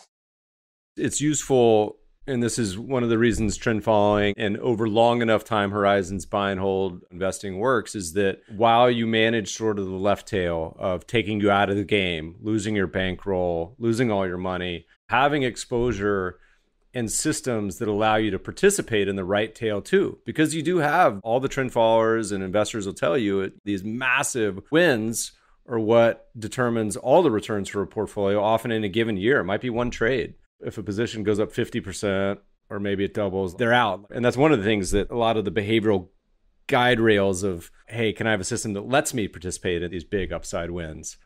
It's useful. And this is one of the reasons trend following and over long enough time horizons, buy and hold investing works, is that while you manage sort of the left tail of taking you out of the game, losing your bankroll, losing all your money, having exposure and systems that allow you to participate in the right tail too. Because you do have, all the trend followers and investors will tell you, it, these massive wins are what determines all the returns for a portfolio, often in a given year. It might be one trade. If a position goes up fifty percent or maybe it doubles, they're out. And that's one of the things that a lot of the behavioral guide rails of, hey, can I have a system that lets me participate in these big upside wins?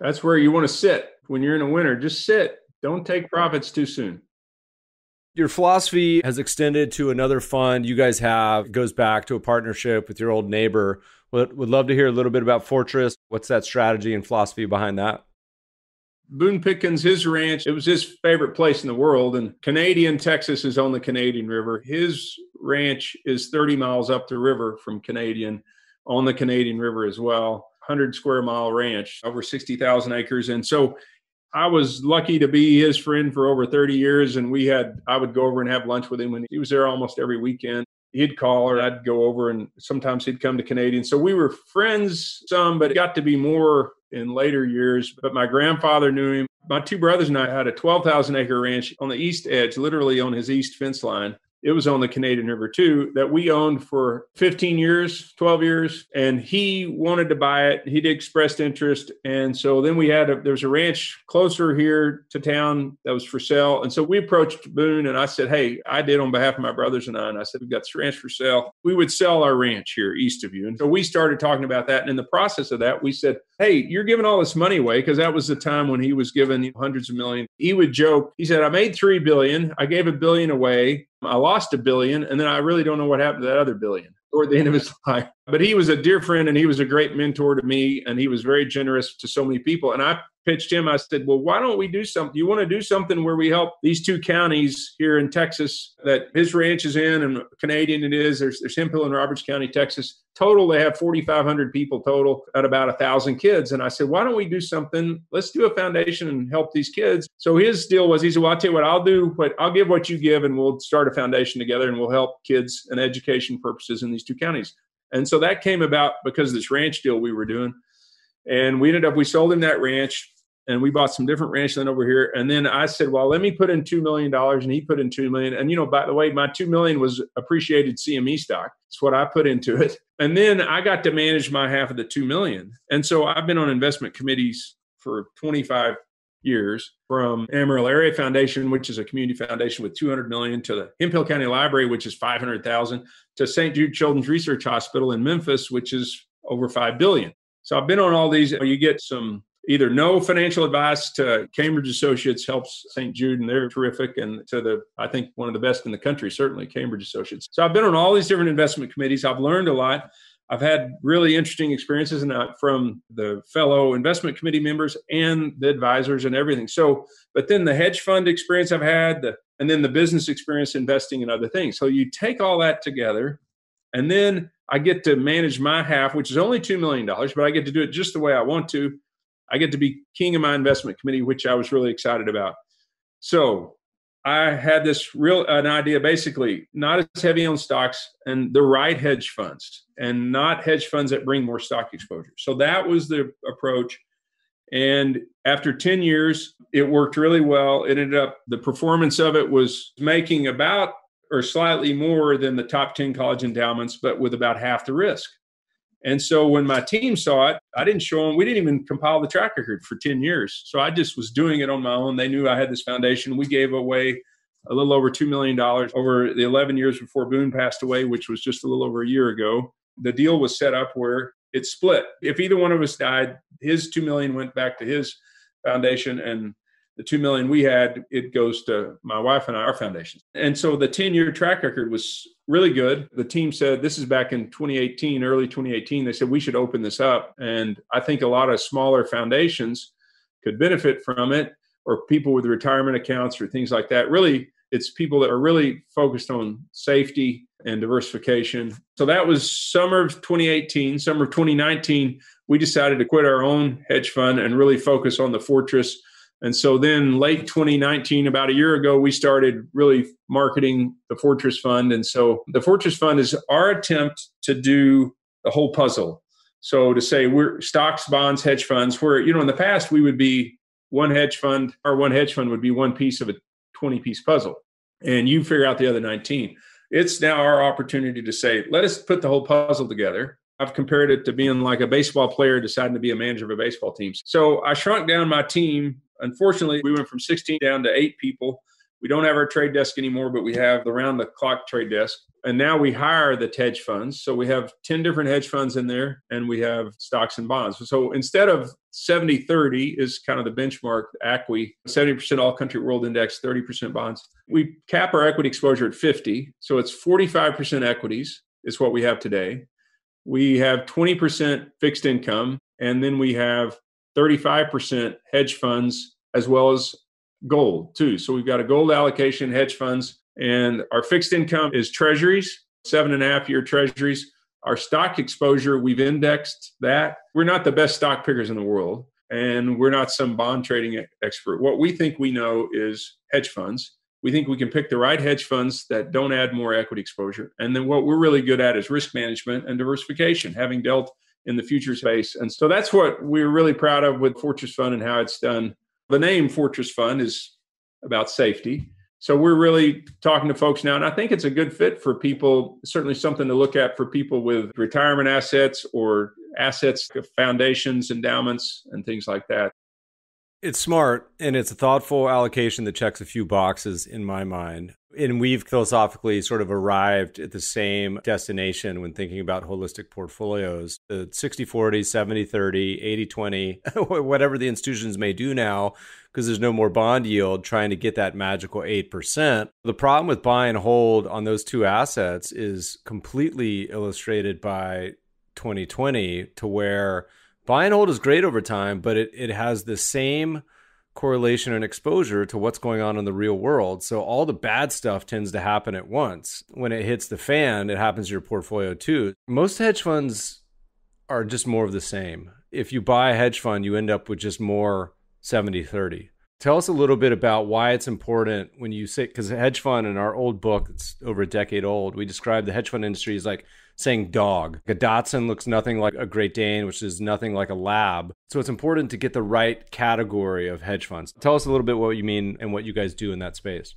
That's where you want to sit. When you're in a winner, just sit. Don't take profits too soon. Your philosophy has extended to another fund you guys have. It goes back to a partnership with your old neighbor. Would love to hear a little bit about Fortress. What's that strategy and philosophy behind that? Boone Pickens, his ranch, it was his favorite place in the world. And Canadian, Texas is on the Canadian River. His ranch is thirty miles up the river from Canadian, on the Canadian River as well. one hundred square mile ranch, over sixty thousand acres. And so I was lucky to be his friend for over thirty years. And we had, I would go over and have lunch with him when he was there almost every weekend. He'd call or I'd go over, and sometimes he'd come to Canadian. So we were friends some, but it got to be more in later years. But my grandfather knew him. My two brothers and I had a twelve thousand acre ranch on the east edge, literally on his east fence line. It was on the Canadian River too, that we owned for fifteen years, twelve years. And he wanted to buy it. He'd expressed interest. And so then we had, a, there was a ranch closer here to town that was for sale. And so we approached Boone and I said, hey, I did on behalf of my brothers and I, and I said, we've got this ranch for sale. We would sell our ranch here east of you. And so we started talking about that. And in the process of that, we said, hey, you're giving all this money away. Cause that was the time when he was giving hundreds of millions. He would joke. He said, I made three billion. I gave a billion away. I lost a billion, and then I really don't know what happened to that other billion toward the end of his life. But he was a dear friend, and he was a great mentor to me, and he was very generous to so many people. And I pitched him, I said, well, why don't we do something? You want to do something where we help these two counties here in Texas that his ranch is in, and Canadian it is. There's, there's Hemphill and Roberts County, Texas. Total, they have forty-five hundred people total at about one thousand kids. And I said, why don't we do something? Let's do a foundation and help these kids. So his deal was, he said, well, I'll tell you what, I'll do what I'll give what you give, and we'll start a foundation together, and we'll help kids and education purposes in these two counties. And so that came about because of this ranch deal we were doing. And we ended up, we sold him that ranch, and we bought some different ranch land over here. And then I said, well, let me put in two million dollars. And he put in two million dollars. And, you know, by the way, my two million dollars was appreciated C M E stock. It's what I put into it. And then I got to manage my half of the two million dollars. And so I've been on investment committees for twenty-five years, from Amarillo Area Foundation, which is a community foundation with two hundred million dollars, to the Hemphill County Library, which is five hundred thousand dollars, to Saint Jude Children's Research Hospital in Memphis, which is over five billion dollars. So I've been on all these. You get some either no financial advice to Cambridge Associates helps Saint Jude, and they're terrific. And to the, I think one of the best in the country, certainly Cambridge Associates. So I've been on all these different investment committees. I've learned a lot. I've had really interesting experiences and from the fellow investment committee members and the advisors and everything. So, but then the hedge fund experience I've had, the, and then the business experience investing in other things. So you take all that together, and then I get to manage my half, which is only two million dollars, but I get to do it just the way I want to. I get to be king of my investment committee, which I was really excited about. So I had this real, an idea, basically not as heavy on stocks and the right hedge funds, and not hedge funds that bring more stock exposure. So that was the approach. And after ten years, it worked really well. It ended up, the performance of it was making about or slightly more than the top ten college endowments, but with about half the risk. And so when my team saw it, I didn't show them. We didn't even compile the track record for ten years. So I just was doing it on my own. They knew I had this foundation. We gave away a little over two million dollars over the eleven years before Boone passed away, which was just a little over a year ago. The deal was set up where it split. If either one of us died, his two million dollars went back to his foundation, and the two million dollars we had, it goes to my wife and I, our foundation. And so the ten-year track record was really good. The team said, this is back in twenty eighteen, early twenty eighteen, they said, we should open this up. And I think a lot of smaller foundations could benefit from it, or people with retirement accounts or things like that. Really, it's people that are really focused on safety and diversification. So that was summer of twenty eighteen, summer of twenty nineteen, we decided to quit our own hedge fund and really focus on the Fortress. And so then late twenty nineteen, about a year ago, we started really marketing the Fortress Fund. And so the Fortress Fund is our attempt to do the whole puzzle. So to say we're stocks, bonds, hedge funds, where, you know, in the past, we would be one hedge fund, or one hedge fund would be one piece of a twenty-piece puzzle, and you figure out the other nineteen. It's now our opportunity to say, let us put the whole puzzle together. I've compared it to being like a baseball player deciding to be a manager of a baseball team. So I shrunk down my team. Unfortunately, we went from sixteen down to eight people. We don't have our trade desk anymore, but we have the round-the-clock trade desk. And now we hire the hedge funds. So we have ten different hedge funds in there, and we have stocks and bonds. So instead of seventy thirty is kind of the benchmark, A C W I, seventy percent all-country world index, thirty percent bonds. We cap our equity exposure at fifty. So it's forty-five percent equities is what we have today. We have twenty percent fixed income, and then we have thirty-five percent hedge funds, as well as gold too. So we've got a gold allocation, hedge funds, and our fixed income is treasuries, seven and a half year treasuries. Our stock exposure, we've indexed that. We're not the best stock pickers in the world, and we're not some bond trading expert. What we think we know is hedge funds. We think we can pick the right hedge funds that don't add more equity exposure. And then what we're really good at is risk management and diversification, having dealt in the future space. And so that's what we're really proud of with Fortress Fund and how it's done. The name Fortress Fund is about safety. So we're really talking to folks now, and I think it's a good fit for people, certainly something to look at for people with retirement assets or assets, foundations, endowments, and things like that. It's smart, and it's a thoughtful allocation that checks a few boxes in my mind. And we've philosophically sort of arrived at the same destination when thinking about holistic portfolios. The sixty forty, seventy thirty, eighty twenty, whatever the institutions may do now, because there's no more bond yield trying to get that magical eight percent. The problem with buy and hold on those two assets is completely illustrated by twenty twenty, to where buy and hold is great over time, but it, it has the same correlation and exposure to what's going on in the real world. So all the bad stuff tends to happen at once. When it hits the fan, it happens to your portfolio too. Most hedge funds are just more of the same. If you buy a hedge fund, you end up with just more seventy thirty. Tell us a little bit about why it's important when you say, because a hedge fund in our old book, it's over a decade old, we describe the hedge fund industry as like saying dog. A Dachshund looks nothing like a Great Dane, which is nothing like a lab. So it's important to get the right category of hedge funds. Tell us a little bit what you mean and what you guys do in that space.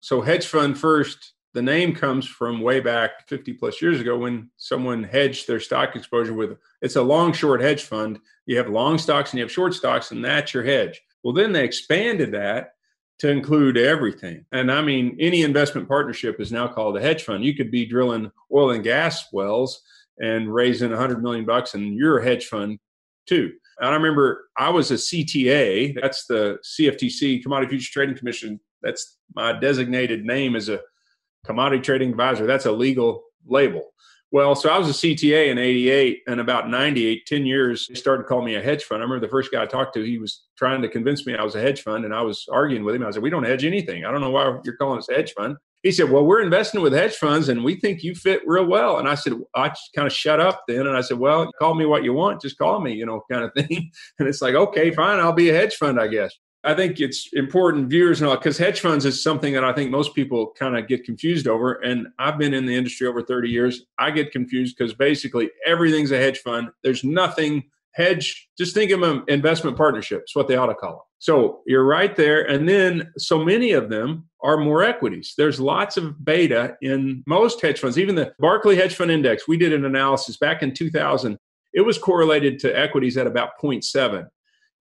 So hedge fund first, the name comes from way back fifty plus years ago when someone hedged their stock exposure with, it's a long short hedge fund. You have long stocks and you have short stocks, and that's your hedge. Well, then they expanded that to include everything. And I mean, any investment partnership is now called a hedge fund. You could be drilling oil and gas wells and raising one hundred million bucks, and you're a hedge fund too. And I remember I was a C T A. That's the C F T C, Commodity Futures Trading Commission. That's my designated name as a commodity trading advisor. That's a legal label. Well, so I was a C T A in eighty-eight, and about ninety-eight, ten years, they started to call me a hedge fund. I remember the first guy I talked to, he was trying to convince me I was a hedge fund, and I was arguing with him. I said, we don't hedge anything. I don't know why you're calling us a hedge fund. He said, well, we're investing with hedge funds, and we think you fit real well. And I said, I just kind of shut up then, and I said, well, call me what you want. Just call me, you know, kind of thing. And it's like, okay, fine, I'll be a hedge fund, I guess. I think it's important, viewers and all, because hedge funds is something that I think most people kind of get confused over. And I've been in the industry over thirty years. I get confused because basically everything's a hedge fund. There's nothing hedge. Just think of them investment partnerships, what they ought to call them. So you're right there. And then so many of them are more equities. There's lots of beta in most hedge funds. Even the Barclay Hedge Fund Index, we did an analysis back in two thousand. It was correlated to equities at about zero point seven.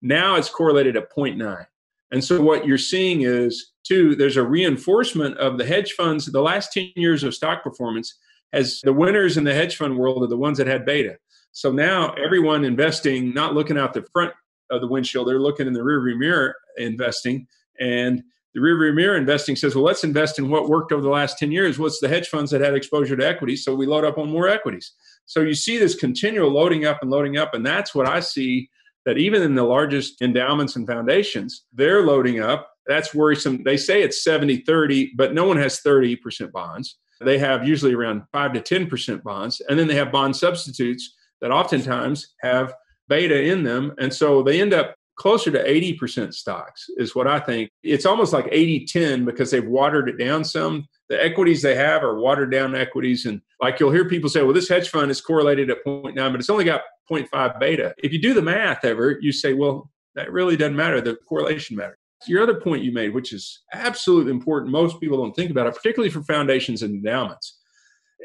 Now it's correlated at zero point nine. And so what you're seeing is, too, there's a reinforcement of the hedge funds. The last ten years of stock performance as the winners in the hedge fund world are the ones that had beta. So now everyone investing, not looking out the front of the windshield, they're looking in the rearview mirror investing. And the rearview mirror investing says, well, let's invest in what worked over the last ten years. What's the hedge funds that had exposure to equity? So we load up on more equities. So you see this continual loading up and loading up. And that's what I see, that even in the largest endowments and foundations, they're loading up. That's worrisome. They say it's seventy thirty, but no one has thirty percent bonds. They have usually around five to ten percent bonds. And then they have bond substitutes that oftentimes have beta in them. And so they end up closer to eighty percent stocks is what I think. It's almost like eighty ten because they've watered it down some. The equities they have are watered down equities. And like you'll hear people say, well, this hedge fund is correlated at zero point nine, but it's only got zero point five beta. If you do the math ever, you say, well, that really doesn't matter. The correlation matters. Your other point you made, which is absolutely important, most people don't think about it, particularly for foundations and endowments.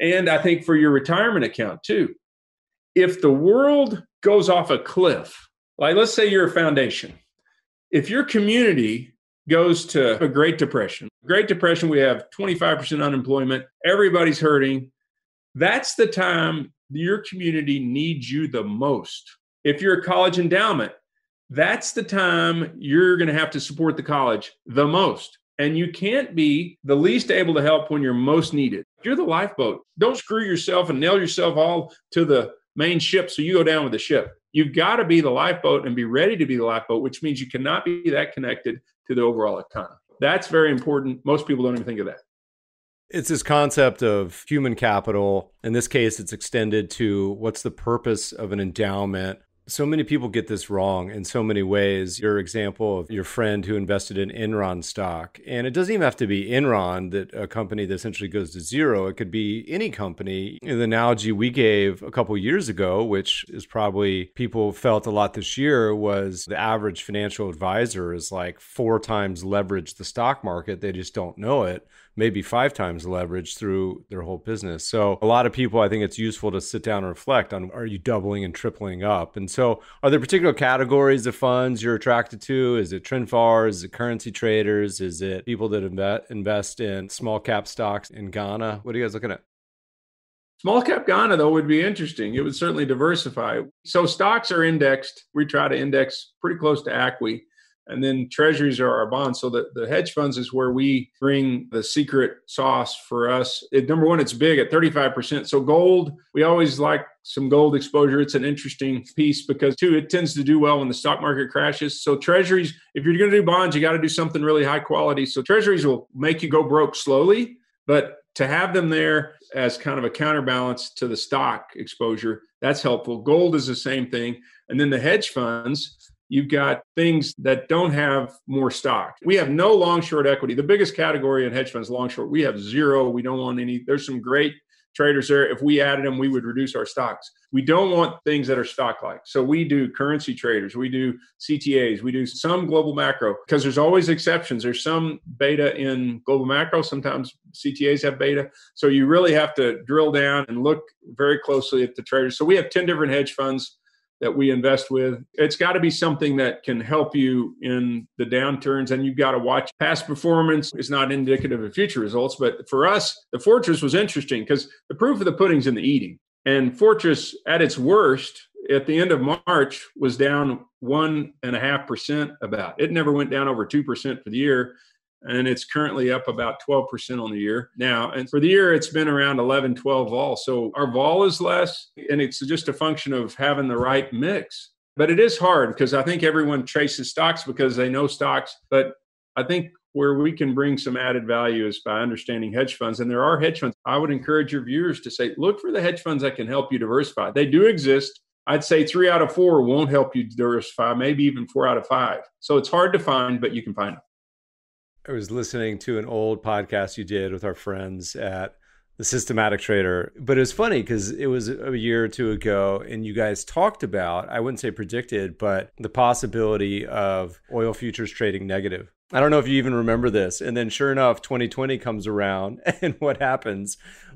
And I think for your retirement account too. If the world goes off a cliff, like let's say you're a foundation, if your community goes to a Great Depression, Great Depression, we have twenty-five percent unemployment, everybody's hurting, that's the time your community needs you the most. If you're a college endowment, that's the time you're going to have to support the college the most. And you can't be the least able to help when you're most needed. You're the lifeboat. Don't screw yourself and nail yourself all to the main ship so you go down with the ship. You've got to be the lifeboat and be ready to be the lifeboat, which means you cannot be that connected to the overall economy. That's very important. Most people don't even think of that. It's this concept of human capital. In this case, it's extended to what's the purpose of an endowment. So many people get this wrong in so many ways. Your example of your friend who invested in Enron stock, and it doesn't even have to be Enron, that a company that essentially goes to zero. It could be any company. In the analogy we gave a couple of years ago, which is probably people felt a lot this year, was the average financial advisor is like four times leveraged the stock market. They just don't know it. maybe five times leverage through their whole business. So a lot of people, I think it's useful to sit down and reflect on, are you doubling and tripling up? And so are there particular categories of funds you're attracted to? Is it trend followers? Is it currency traders? Is it people that invest, invest in small cap stocks in Ghana? What are you guys looking at? Small cap Ghana, though, would be interesting. It would certainly diversify. So stocks are indexed. We try to index pretty close to A C W I. And then treasuries are our bonds. So the, the hedge funds is where we bring the secret sauce for us. It, number one, it's big at thirty-five percent. So gold, we always like some gold exposure. It's an interesting piece because, two, it tends to do well when the stock market crashes. So treasuries, if you're going to do bonds, you got to do something really high quality. So treasuries will make you go broke slowly, but to have them there as kind of a counterbalance to the stock exposure, that's helpful. Gold is the same thing. And then the hedge funds, you've got things that don't have more stock. We have no long-short equity. The biggest category in hedge funds, long-short, we have zero. We don't want any. There's some great traders there. If we added them, we would reduce our stocks. We don't want things that are stock-like. So we do currency traders. We do C T As. We do some global macro because there's always exceptions. There's some beta in global macro. Sometimes C T As have beta. So you really have to drill down and look very closely at the traders. So we have ten different hedge funds that we invest with. It's got to be something that can help you in the downturns, and you've got to watch past performance. It's not indicative of future results, but for us, the Fortress was interesting because the proof of the pudding's in the eating. And Fortress, at its worst, at the end of March, was down one point five percent about. It never went down over two percent for the year, and it's currently up about twelve percent on the year now. And for the year, it's been around eleven, twelve vol. So our vol is less, and it's just a function of having the right mix. But it is hard because I think everyone traces stocks because they know stocks. But I think where we can bring some added value is by understanding hedge funds. And there are hedge funds. I would encourage your viewers to say, look for the hedge funds that can help you diversify. They do exist. I'd say three out of four won't help you diversify, maybe even four out of five. So it's hard to find, but you can find them. I was listening to an old podcast you did with our friends at The Systematic Trader, but it was funny because it was a year or two ago and you guys talked about, I wouldn't say predicted, but the possibility of oil futures trading negative. I don't know if you even remember this. And then sure enough, twenty twenty comes around and what happens?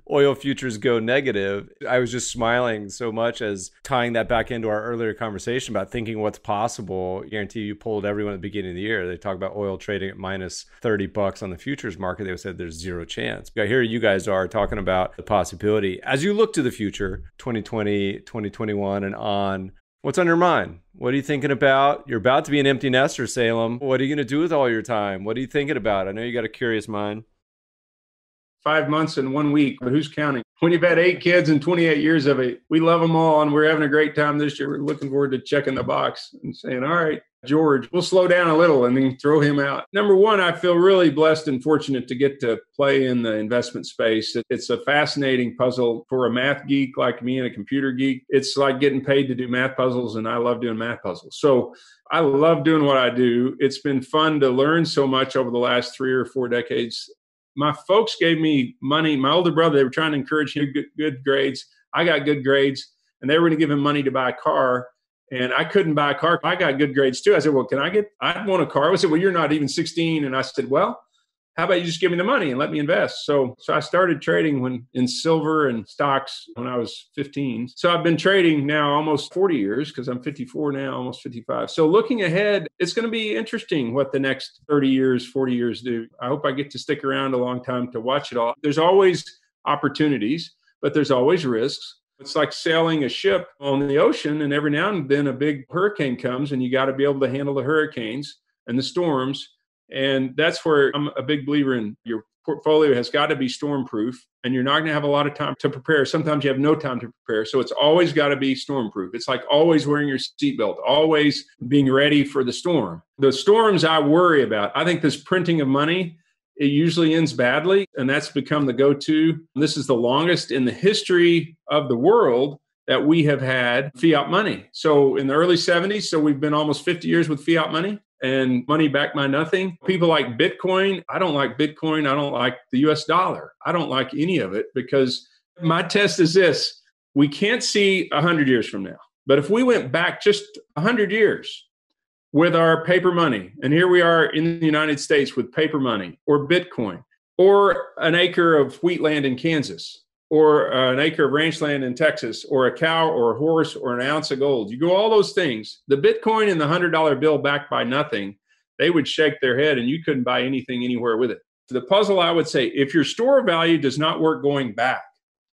Oil futures go negative. I was just smiling so much as tying that back into our earlier conversation about thinking what's possible. I guarantee you pulled everyone at the beginning of the year. They talk about oil trading at minus thirty bucks on the futures market. They said there's zero chance. But here you guys are talking about the possibility. As you look to the future, twenty twenty, twenty twenty-one and on, what's on your mind? What are you thinking about? You're about to be an empty nester, Salem. What are you going to do with all your time? What are you thinking about? I know you got a curious mind. Five months and one week, but who's counting? When you've had eight kids and twenty-eight years of it, we love them all and we're having a great time this year. We're looking forward to checking the box and saying, all right, George, we'll slow down a little and then throw him out. Number one, I feel really blessed and fortunate to get to play in the investment space. It's a fascinating puzzle for a math geek like me and a computer geek. It's like getting paid to do math puzzles, and I love doing math puzzles. So I love doing what I do. It's been fun to learn so much over the last three or four decades. My folks gave me money. My older brother, they were trying to encourage him to get good grades. I got good grades, and they were going to give him money to buy a car. And I couldn't buy a car. I got good grades too. I said, well, can I get, I want a car. I said, well, you're not even sixteen. And I said, well, how about you just give me the money and let me invest? So, so I started trading when in silver and stocks when I was fifteen. So I've been trading now almost forty years because I'm fifty-four now, almost fifty-five. So looking ahead, it's going to be interesting what the next thirty years, forty years do. I hope I get to stick around a long time to watch it all. There's always opportunities, but there's always risks. It's like sailing a ship on the ocean, and every now and then a big hurricane comes, and you got to be able to handle the hurricanes and the storms. And that's where I'm a big believer in your portfolio has got to be storm-proof, and you're not going to have a lot of time to prepare. Sometimes you have no time to prepare. So it's always got to be storm-proof. It's like always wearing your seatbelt, always being ready for the storm. The storms I worry about, I think this printing of money, it usually ends badly, and that's become the go-to. This is the longest in the history of the world that we have had fiat money. So in the early seventies, so we've been almost fifty years with fiat money and money backed by nothing. People like Bitcoin. I don't like Bitcoin. I don't like the U S dollar. I don't like any of it because my test is this. We can't see one hundred years from now. But if we went back just one hundred years, with our paper money, and here we are in the United States with paper money or Bitcoin, or an acre of wheat land in Kansas, or an acre of ranch land in Texas, or a cow or a horse or an ounce of gold. You go all those things. The Bitcoin and the one hundred dollar bill backed by nothing, they would shake their head and you couldn't buy anything anywhere with it. The puzzle, I would say, if your store value does not work going back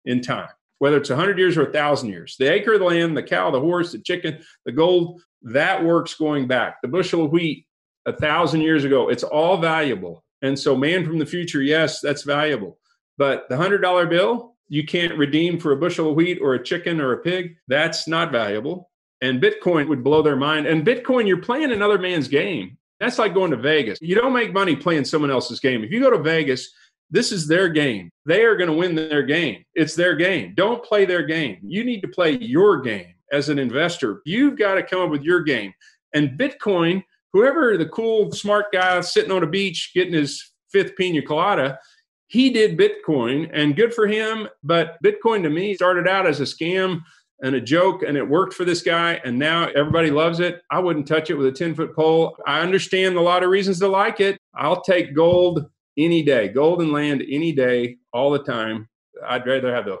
in time, whether it's one hundred years or one thousand years, the acre of the land, the cow, the horse, the chicken, the gold, that works going back. The bushel of wheat, one thousand years ago, it's all valuable. And so man from the future, yes, that's valuable. But the one hundred dollar bill, you can't redeem for a bushel of wheat or a chicken or a pig. That's not valuable. And Bitcoin would blow their mind. And Bitcoin, you're playing another man's game. That's like going to Vegas. You don't make money playing someone else's game. If you go to Vegas, this is their game. They are going to win their game. It's their game. Don't play their game. You need to play your game as an investor. You've got to come up with your game. And Bitcoin, whoever the cool, smart guy sitting on a beach getting his fifth pina colada, he did Bitcoin, and good for him. But Bitcoin to me started out as a scam and a joke, and it worked for this guy, and now everybody loves it. I wouldn't touch it with a ten-foot pole. I understand a lot of reasons to like it. I'll take gold any day, gold and land any day, all the time. I'd rather have those.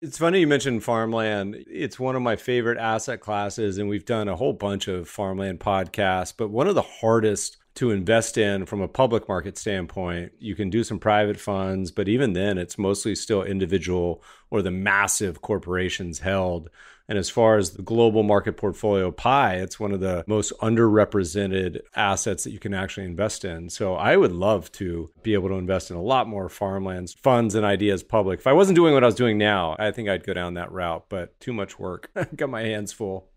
It's funny you mentioned farmland. It's one of my favorite asset classes, and we've done a whole bunch of farmland podcasts, but one of the hardest to invest in from a public market standpoint. You can do some private funds, but even then it's mostly still individual or the massive corporations held. And as far as the global market portfolio pie, it's one of the most underrepresented assets that you can actually invest in. So I would love to be able to invest in a lot more farmlands, funds, and ideas public. If I wasn't doing what I was doing now, I think I'd go down that route, but too much work. Got my hands full.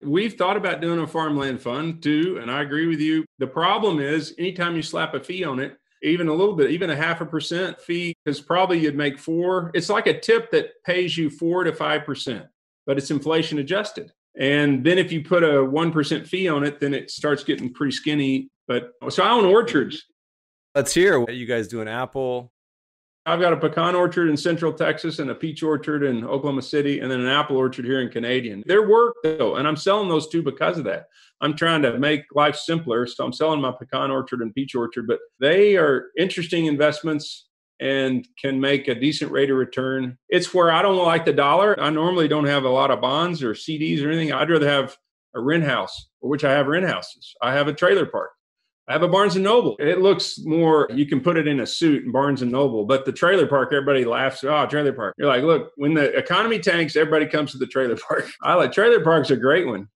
We've thought about doing a farmland fund too, and I agree with you. The problem is anytime you slap a fee on it, even a little bit, even a half a percent fee, because probably you'd make four. It's like a tip that pays you four to five percent, but it's inflation adjusted. And then if you put a one percent fee on it, then it starts getting pretty skinny. But so I own orchards. Let's hear what you guys do in Apple. I've got a pecan orchard in Central Texas and a peach orchard in Oklahoma City and then an apple orchard here in Canadian. They're work, though, and I'm selling those two because of that. I'm trying to make life simpler, so I'm selling my pecan orchard and peach orchard, but they are interesting investments and can make a decent rate of return. It's where I don't like the dollar. I normally don't have a lot of bonds or C Ds or anything. I'd rather have a rent house, which I have rent houses. I have a trailer park. I have a Barnes and Noble. It looks more, you can put it in a suit in Barnes and Noble, but the trailer park, everybody laughs, oh, trailer park. You're like, look, when the economy tanks, everybody comes to the trailer park. I like, trailer park's a great one.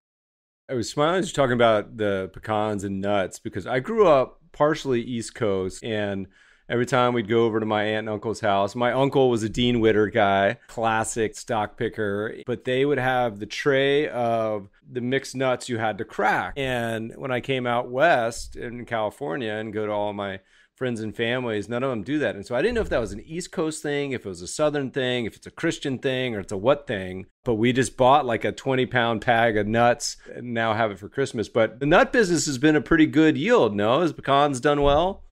I was smiling as you're talking about the pecans and nuts because I grew up partially East Coast, and every time we'd go over to my aunt and uncle's house, my uncle was a Dean Witter guy, classic stock picker, but they would have the tray of the mixed nuts you had to crack. And when I came out west in California and go to all my friends and families, none of them do that. And so I didn't know if that was an East Coast thing, if it was a Southern thing, if it's a Christian thing, or it's a what thing. But we just bought like a twenty pound bag of nuts and now have it for Christmas. But the nut business has been a pretty good yield, no? Has pecans done well?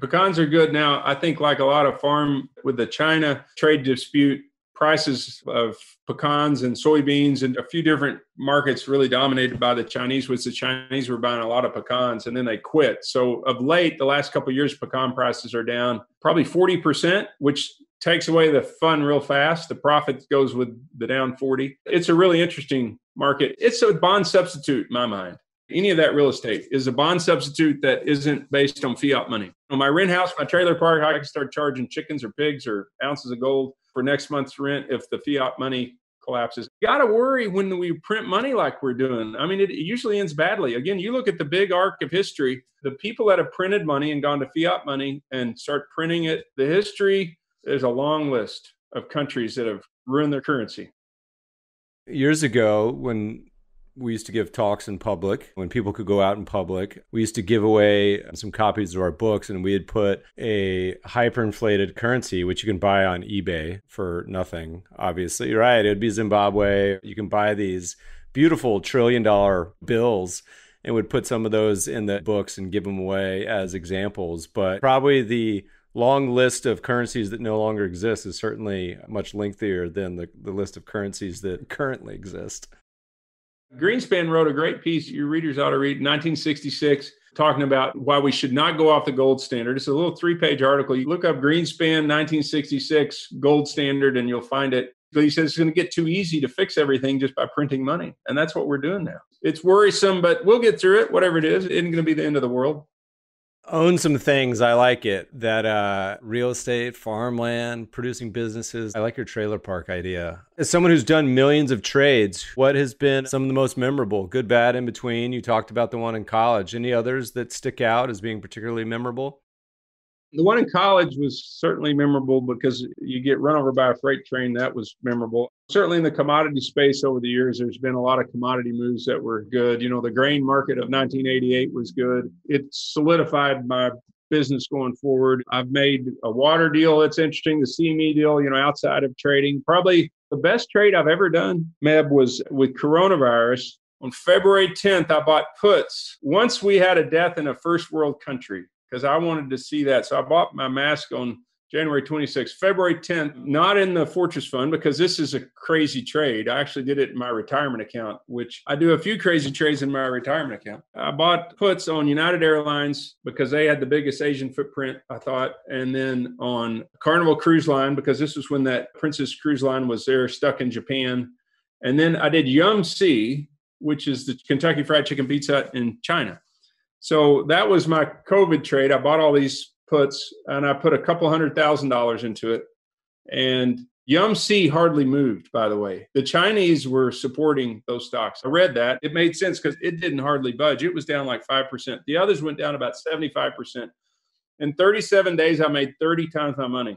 Pecans are good now. I think like a lot of farm with the China trade dispute, prices of pecans and soybeans and a few different markets really dominated by the Chinese, which the Chinese were buying a lot of pecans and then they quit. So of late, the last couple of years, pecan prices are down probably forty percent, which takes away the fun real fast. The profit goes with the down forty. It's a really interesting market. It's a bond substitute in my mind. Any of that real estate is a bond substitute that isn't based on fiat money. On my rent house, my trailer park, I can start charging chickens or pigs or ounces of gold for next month's rent if the fiat money collapses. You got to worry when we print money like we're doing. I mean, it usually ends badly. Again, you look at the big arc of history, the people that have printed money and gone to fiat money and start printing it, the history, there's a long list of countries that have ruined their currency. Years ago, when we used to give talks in public when people could go out in public. We used to give away some copies of our books, and we had put a hyperinflated currency, which you can buy on eBay for nothing, obviously, right? It'd be Zimbabwe. You can buy these beautiful trillion dollar bills and would put some of those in the books and give them away as examples. But probably the long list of currencies that no longer exist is certainly much lengthier than the, the list of currencies that currently exist. Greenspan wrote a great piece your readers ought to read, nineteen sixty-six, talking about why we should not go off the gold standard. It's a little three-page article. You look up Greenspan nineteen sixty-six gold standard and you'll find it. He says it's going to get too easy to fix everything just by printing money. And that's what we're doing now. It's worrisome, but we'll get through it. Whatever it is, it isn't going to be the end of the world. Own some things. I like it. That uh, real estate, farmland, producing businesses. I like your trailer park idea. As someone who's done millions of trades, what has been some of the most memorable? Good, bad, in between. You talked about the one in college. Any others that stick out as being particularly memorable? The one in college was certainly memorable because you get run over by a freight train. That was memorable. Certainly in the commodity space over the years, there's been a lot of commodity moves that were good. You know, the grain market of nineteen eighty-eight was good. It solidified my business going forward. I've made a water deal that's interesting, the C M E deal, you know, outside of trading. Probably the best trade I've ever done, Meb, was with coronavirus. On February tenth, I bought puts. Once we had a death in a first world country, because I wanted to see that. So I bought my mask on January twenty-sixth, February tenth, not in the Fortress Fund, because this is a crazy trade. I actually did it in my retirement account, which I do a few crazy trades in my retirement account. I bought puts on United Airlines because they had the biggest Asian footprint, I thought, and then on Carnival Cruise Line, because this was when that Princess Cruise Line was there, stuck in Japan. And then I did Yum C, which is the Kentucky Fried Chicken Pizza in China. So that was my COVID trade. I bought all these puts and I put a couple hundred thousand dollars into it. And Yum C hardly moved, by the way. The Chinese were supporting those stocks. I read that. It made sense because it didn't hardly budge. It was down like five percent. The others went down about seventy-five percent. In thirty-seven days, I made thirty times my money.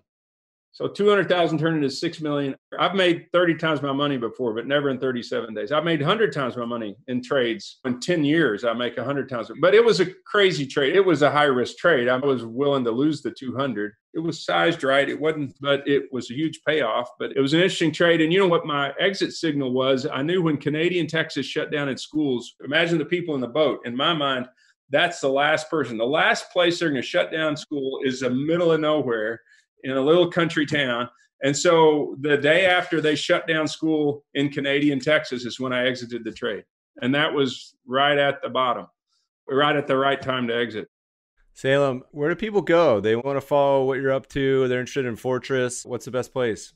So two hundred thousand turned into six million. I've made thirty times my money before, but never in thirty-seven days. I've made one hundred times my money in trades. In ten years, I make one hundred times. But it was a crazy trade. It was a high-risk trade. I was willing to lose the two hundred. It was sized right. It wasn't, but it was a huge payoff. But it was an interesting trade. And you know what my exit signal was? I knew when Canadian Texas shut down its schools, imagine the people in the boat. In my mind, that's the last person. The last place they're going to shut down school is the middle of nowhere, in a little country town. And so the day after they shut down school in Canadian Texas is when I exited the trade. And that was right at the bottom, right at the right time to exit. Salem, where do people go? They want to follow what you're up to. They're interested in Fortress. What's the best place?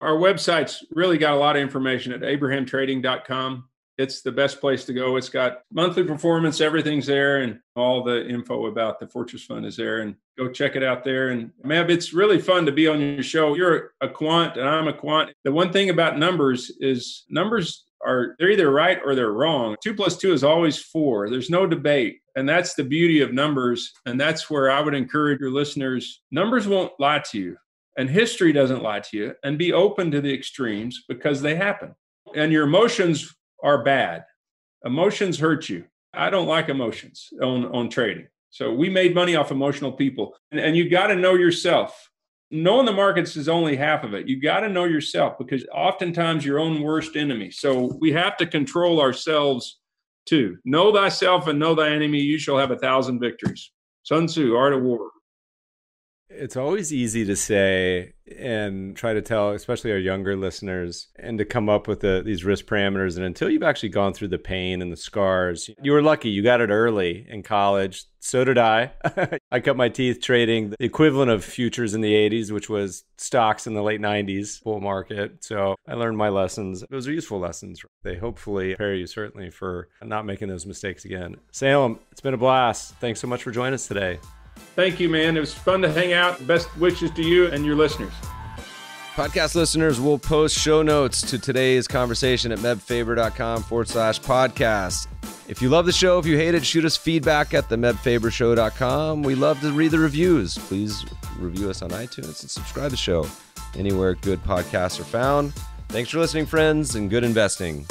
Our website's really got a lot of information at abraham trading dot com. It's the best place to go. It's got monthly performance, everything's there, and all the info about the Fortress Fund is there. And go check it out there. And Meb, it's really fun to be on your show. You're a quant and I'm a quant. The one thing about numbers is numbers are, they're either right or they're wrong. Two plus two is always four. There's no debate. And that's the beauty of numbers. And that's where I would encourage your listeners. Numbers won't lie to you. And history doesn't lie to you. And be open to the extremes because they happen. And your emotions are bad. Emotions hurt you. I don't like emotions on, on trading. So we made money off emotional people. And, and you got to know yourself. Knowing the markets is only half of it. You got to know yourself because oftentimes your own worst enemy. So we have to control ourselves too. Know thyself and know thy enemy. You shall have a thousand victories. Sun Tzu, Art of War. It's always easy to say and try to tell, especially our younger listeners, and to come up with the, these risk parameters. And until you've actually gone through the pain and the scars, you were lucky. You got it early in college. So did I. I cut my teeth trading the equivalent of futures in the eighties, which was stocks in the late nineties, bull market. So I learned my lessons. Those are useful lessons. They hopefully prepare you certainly for not making those mistakes again. Salem, it's been a blast. Thanks so much for joining us today. Thank you, man. It was fun to hang out. Best wishes to you and your listeners. Podcast listeners will post show notes to today's conversation at mebfaber.com forward slash podcast. If you love the show, if you hate it, shoot us feedback at the meb faber show dot com. We love to read the reviews. Please review us on iTunes and subscribe to the show anywhere good podcasts are found. Thanks for listening, friends, and good investing.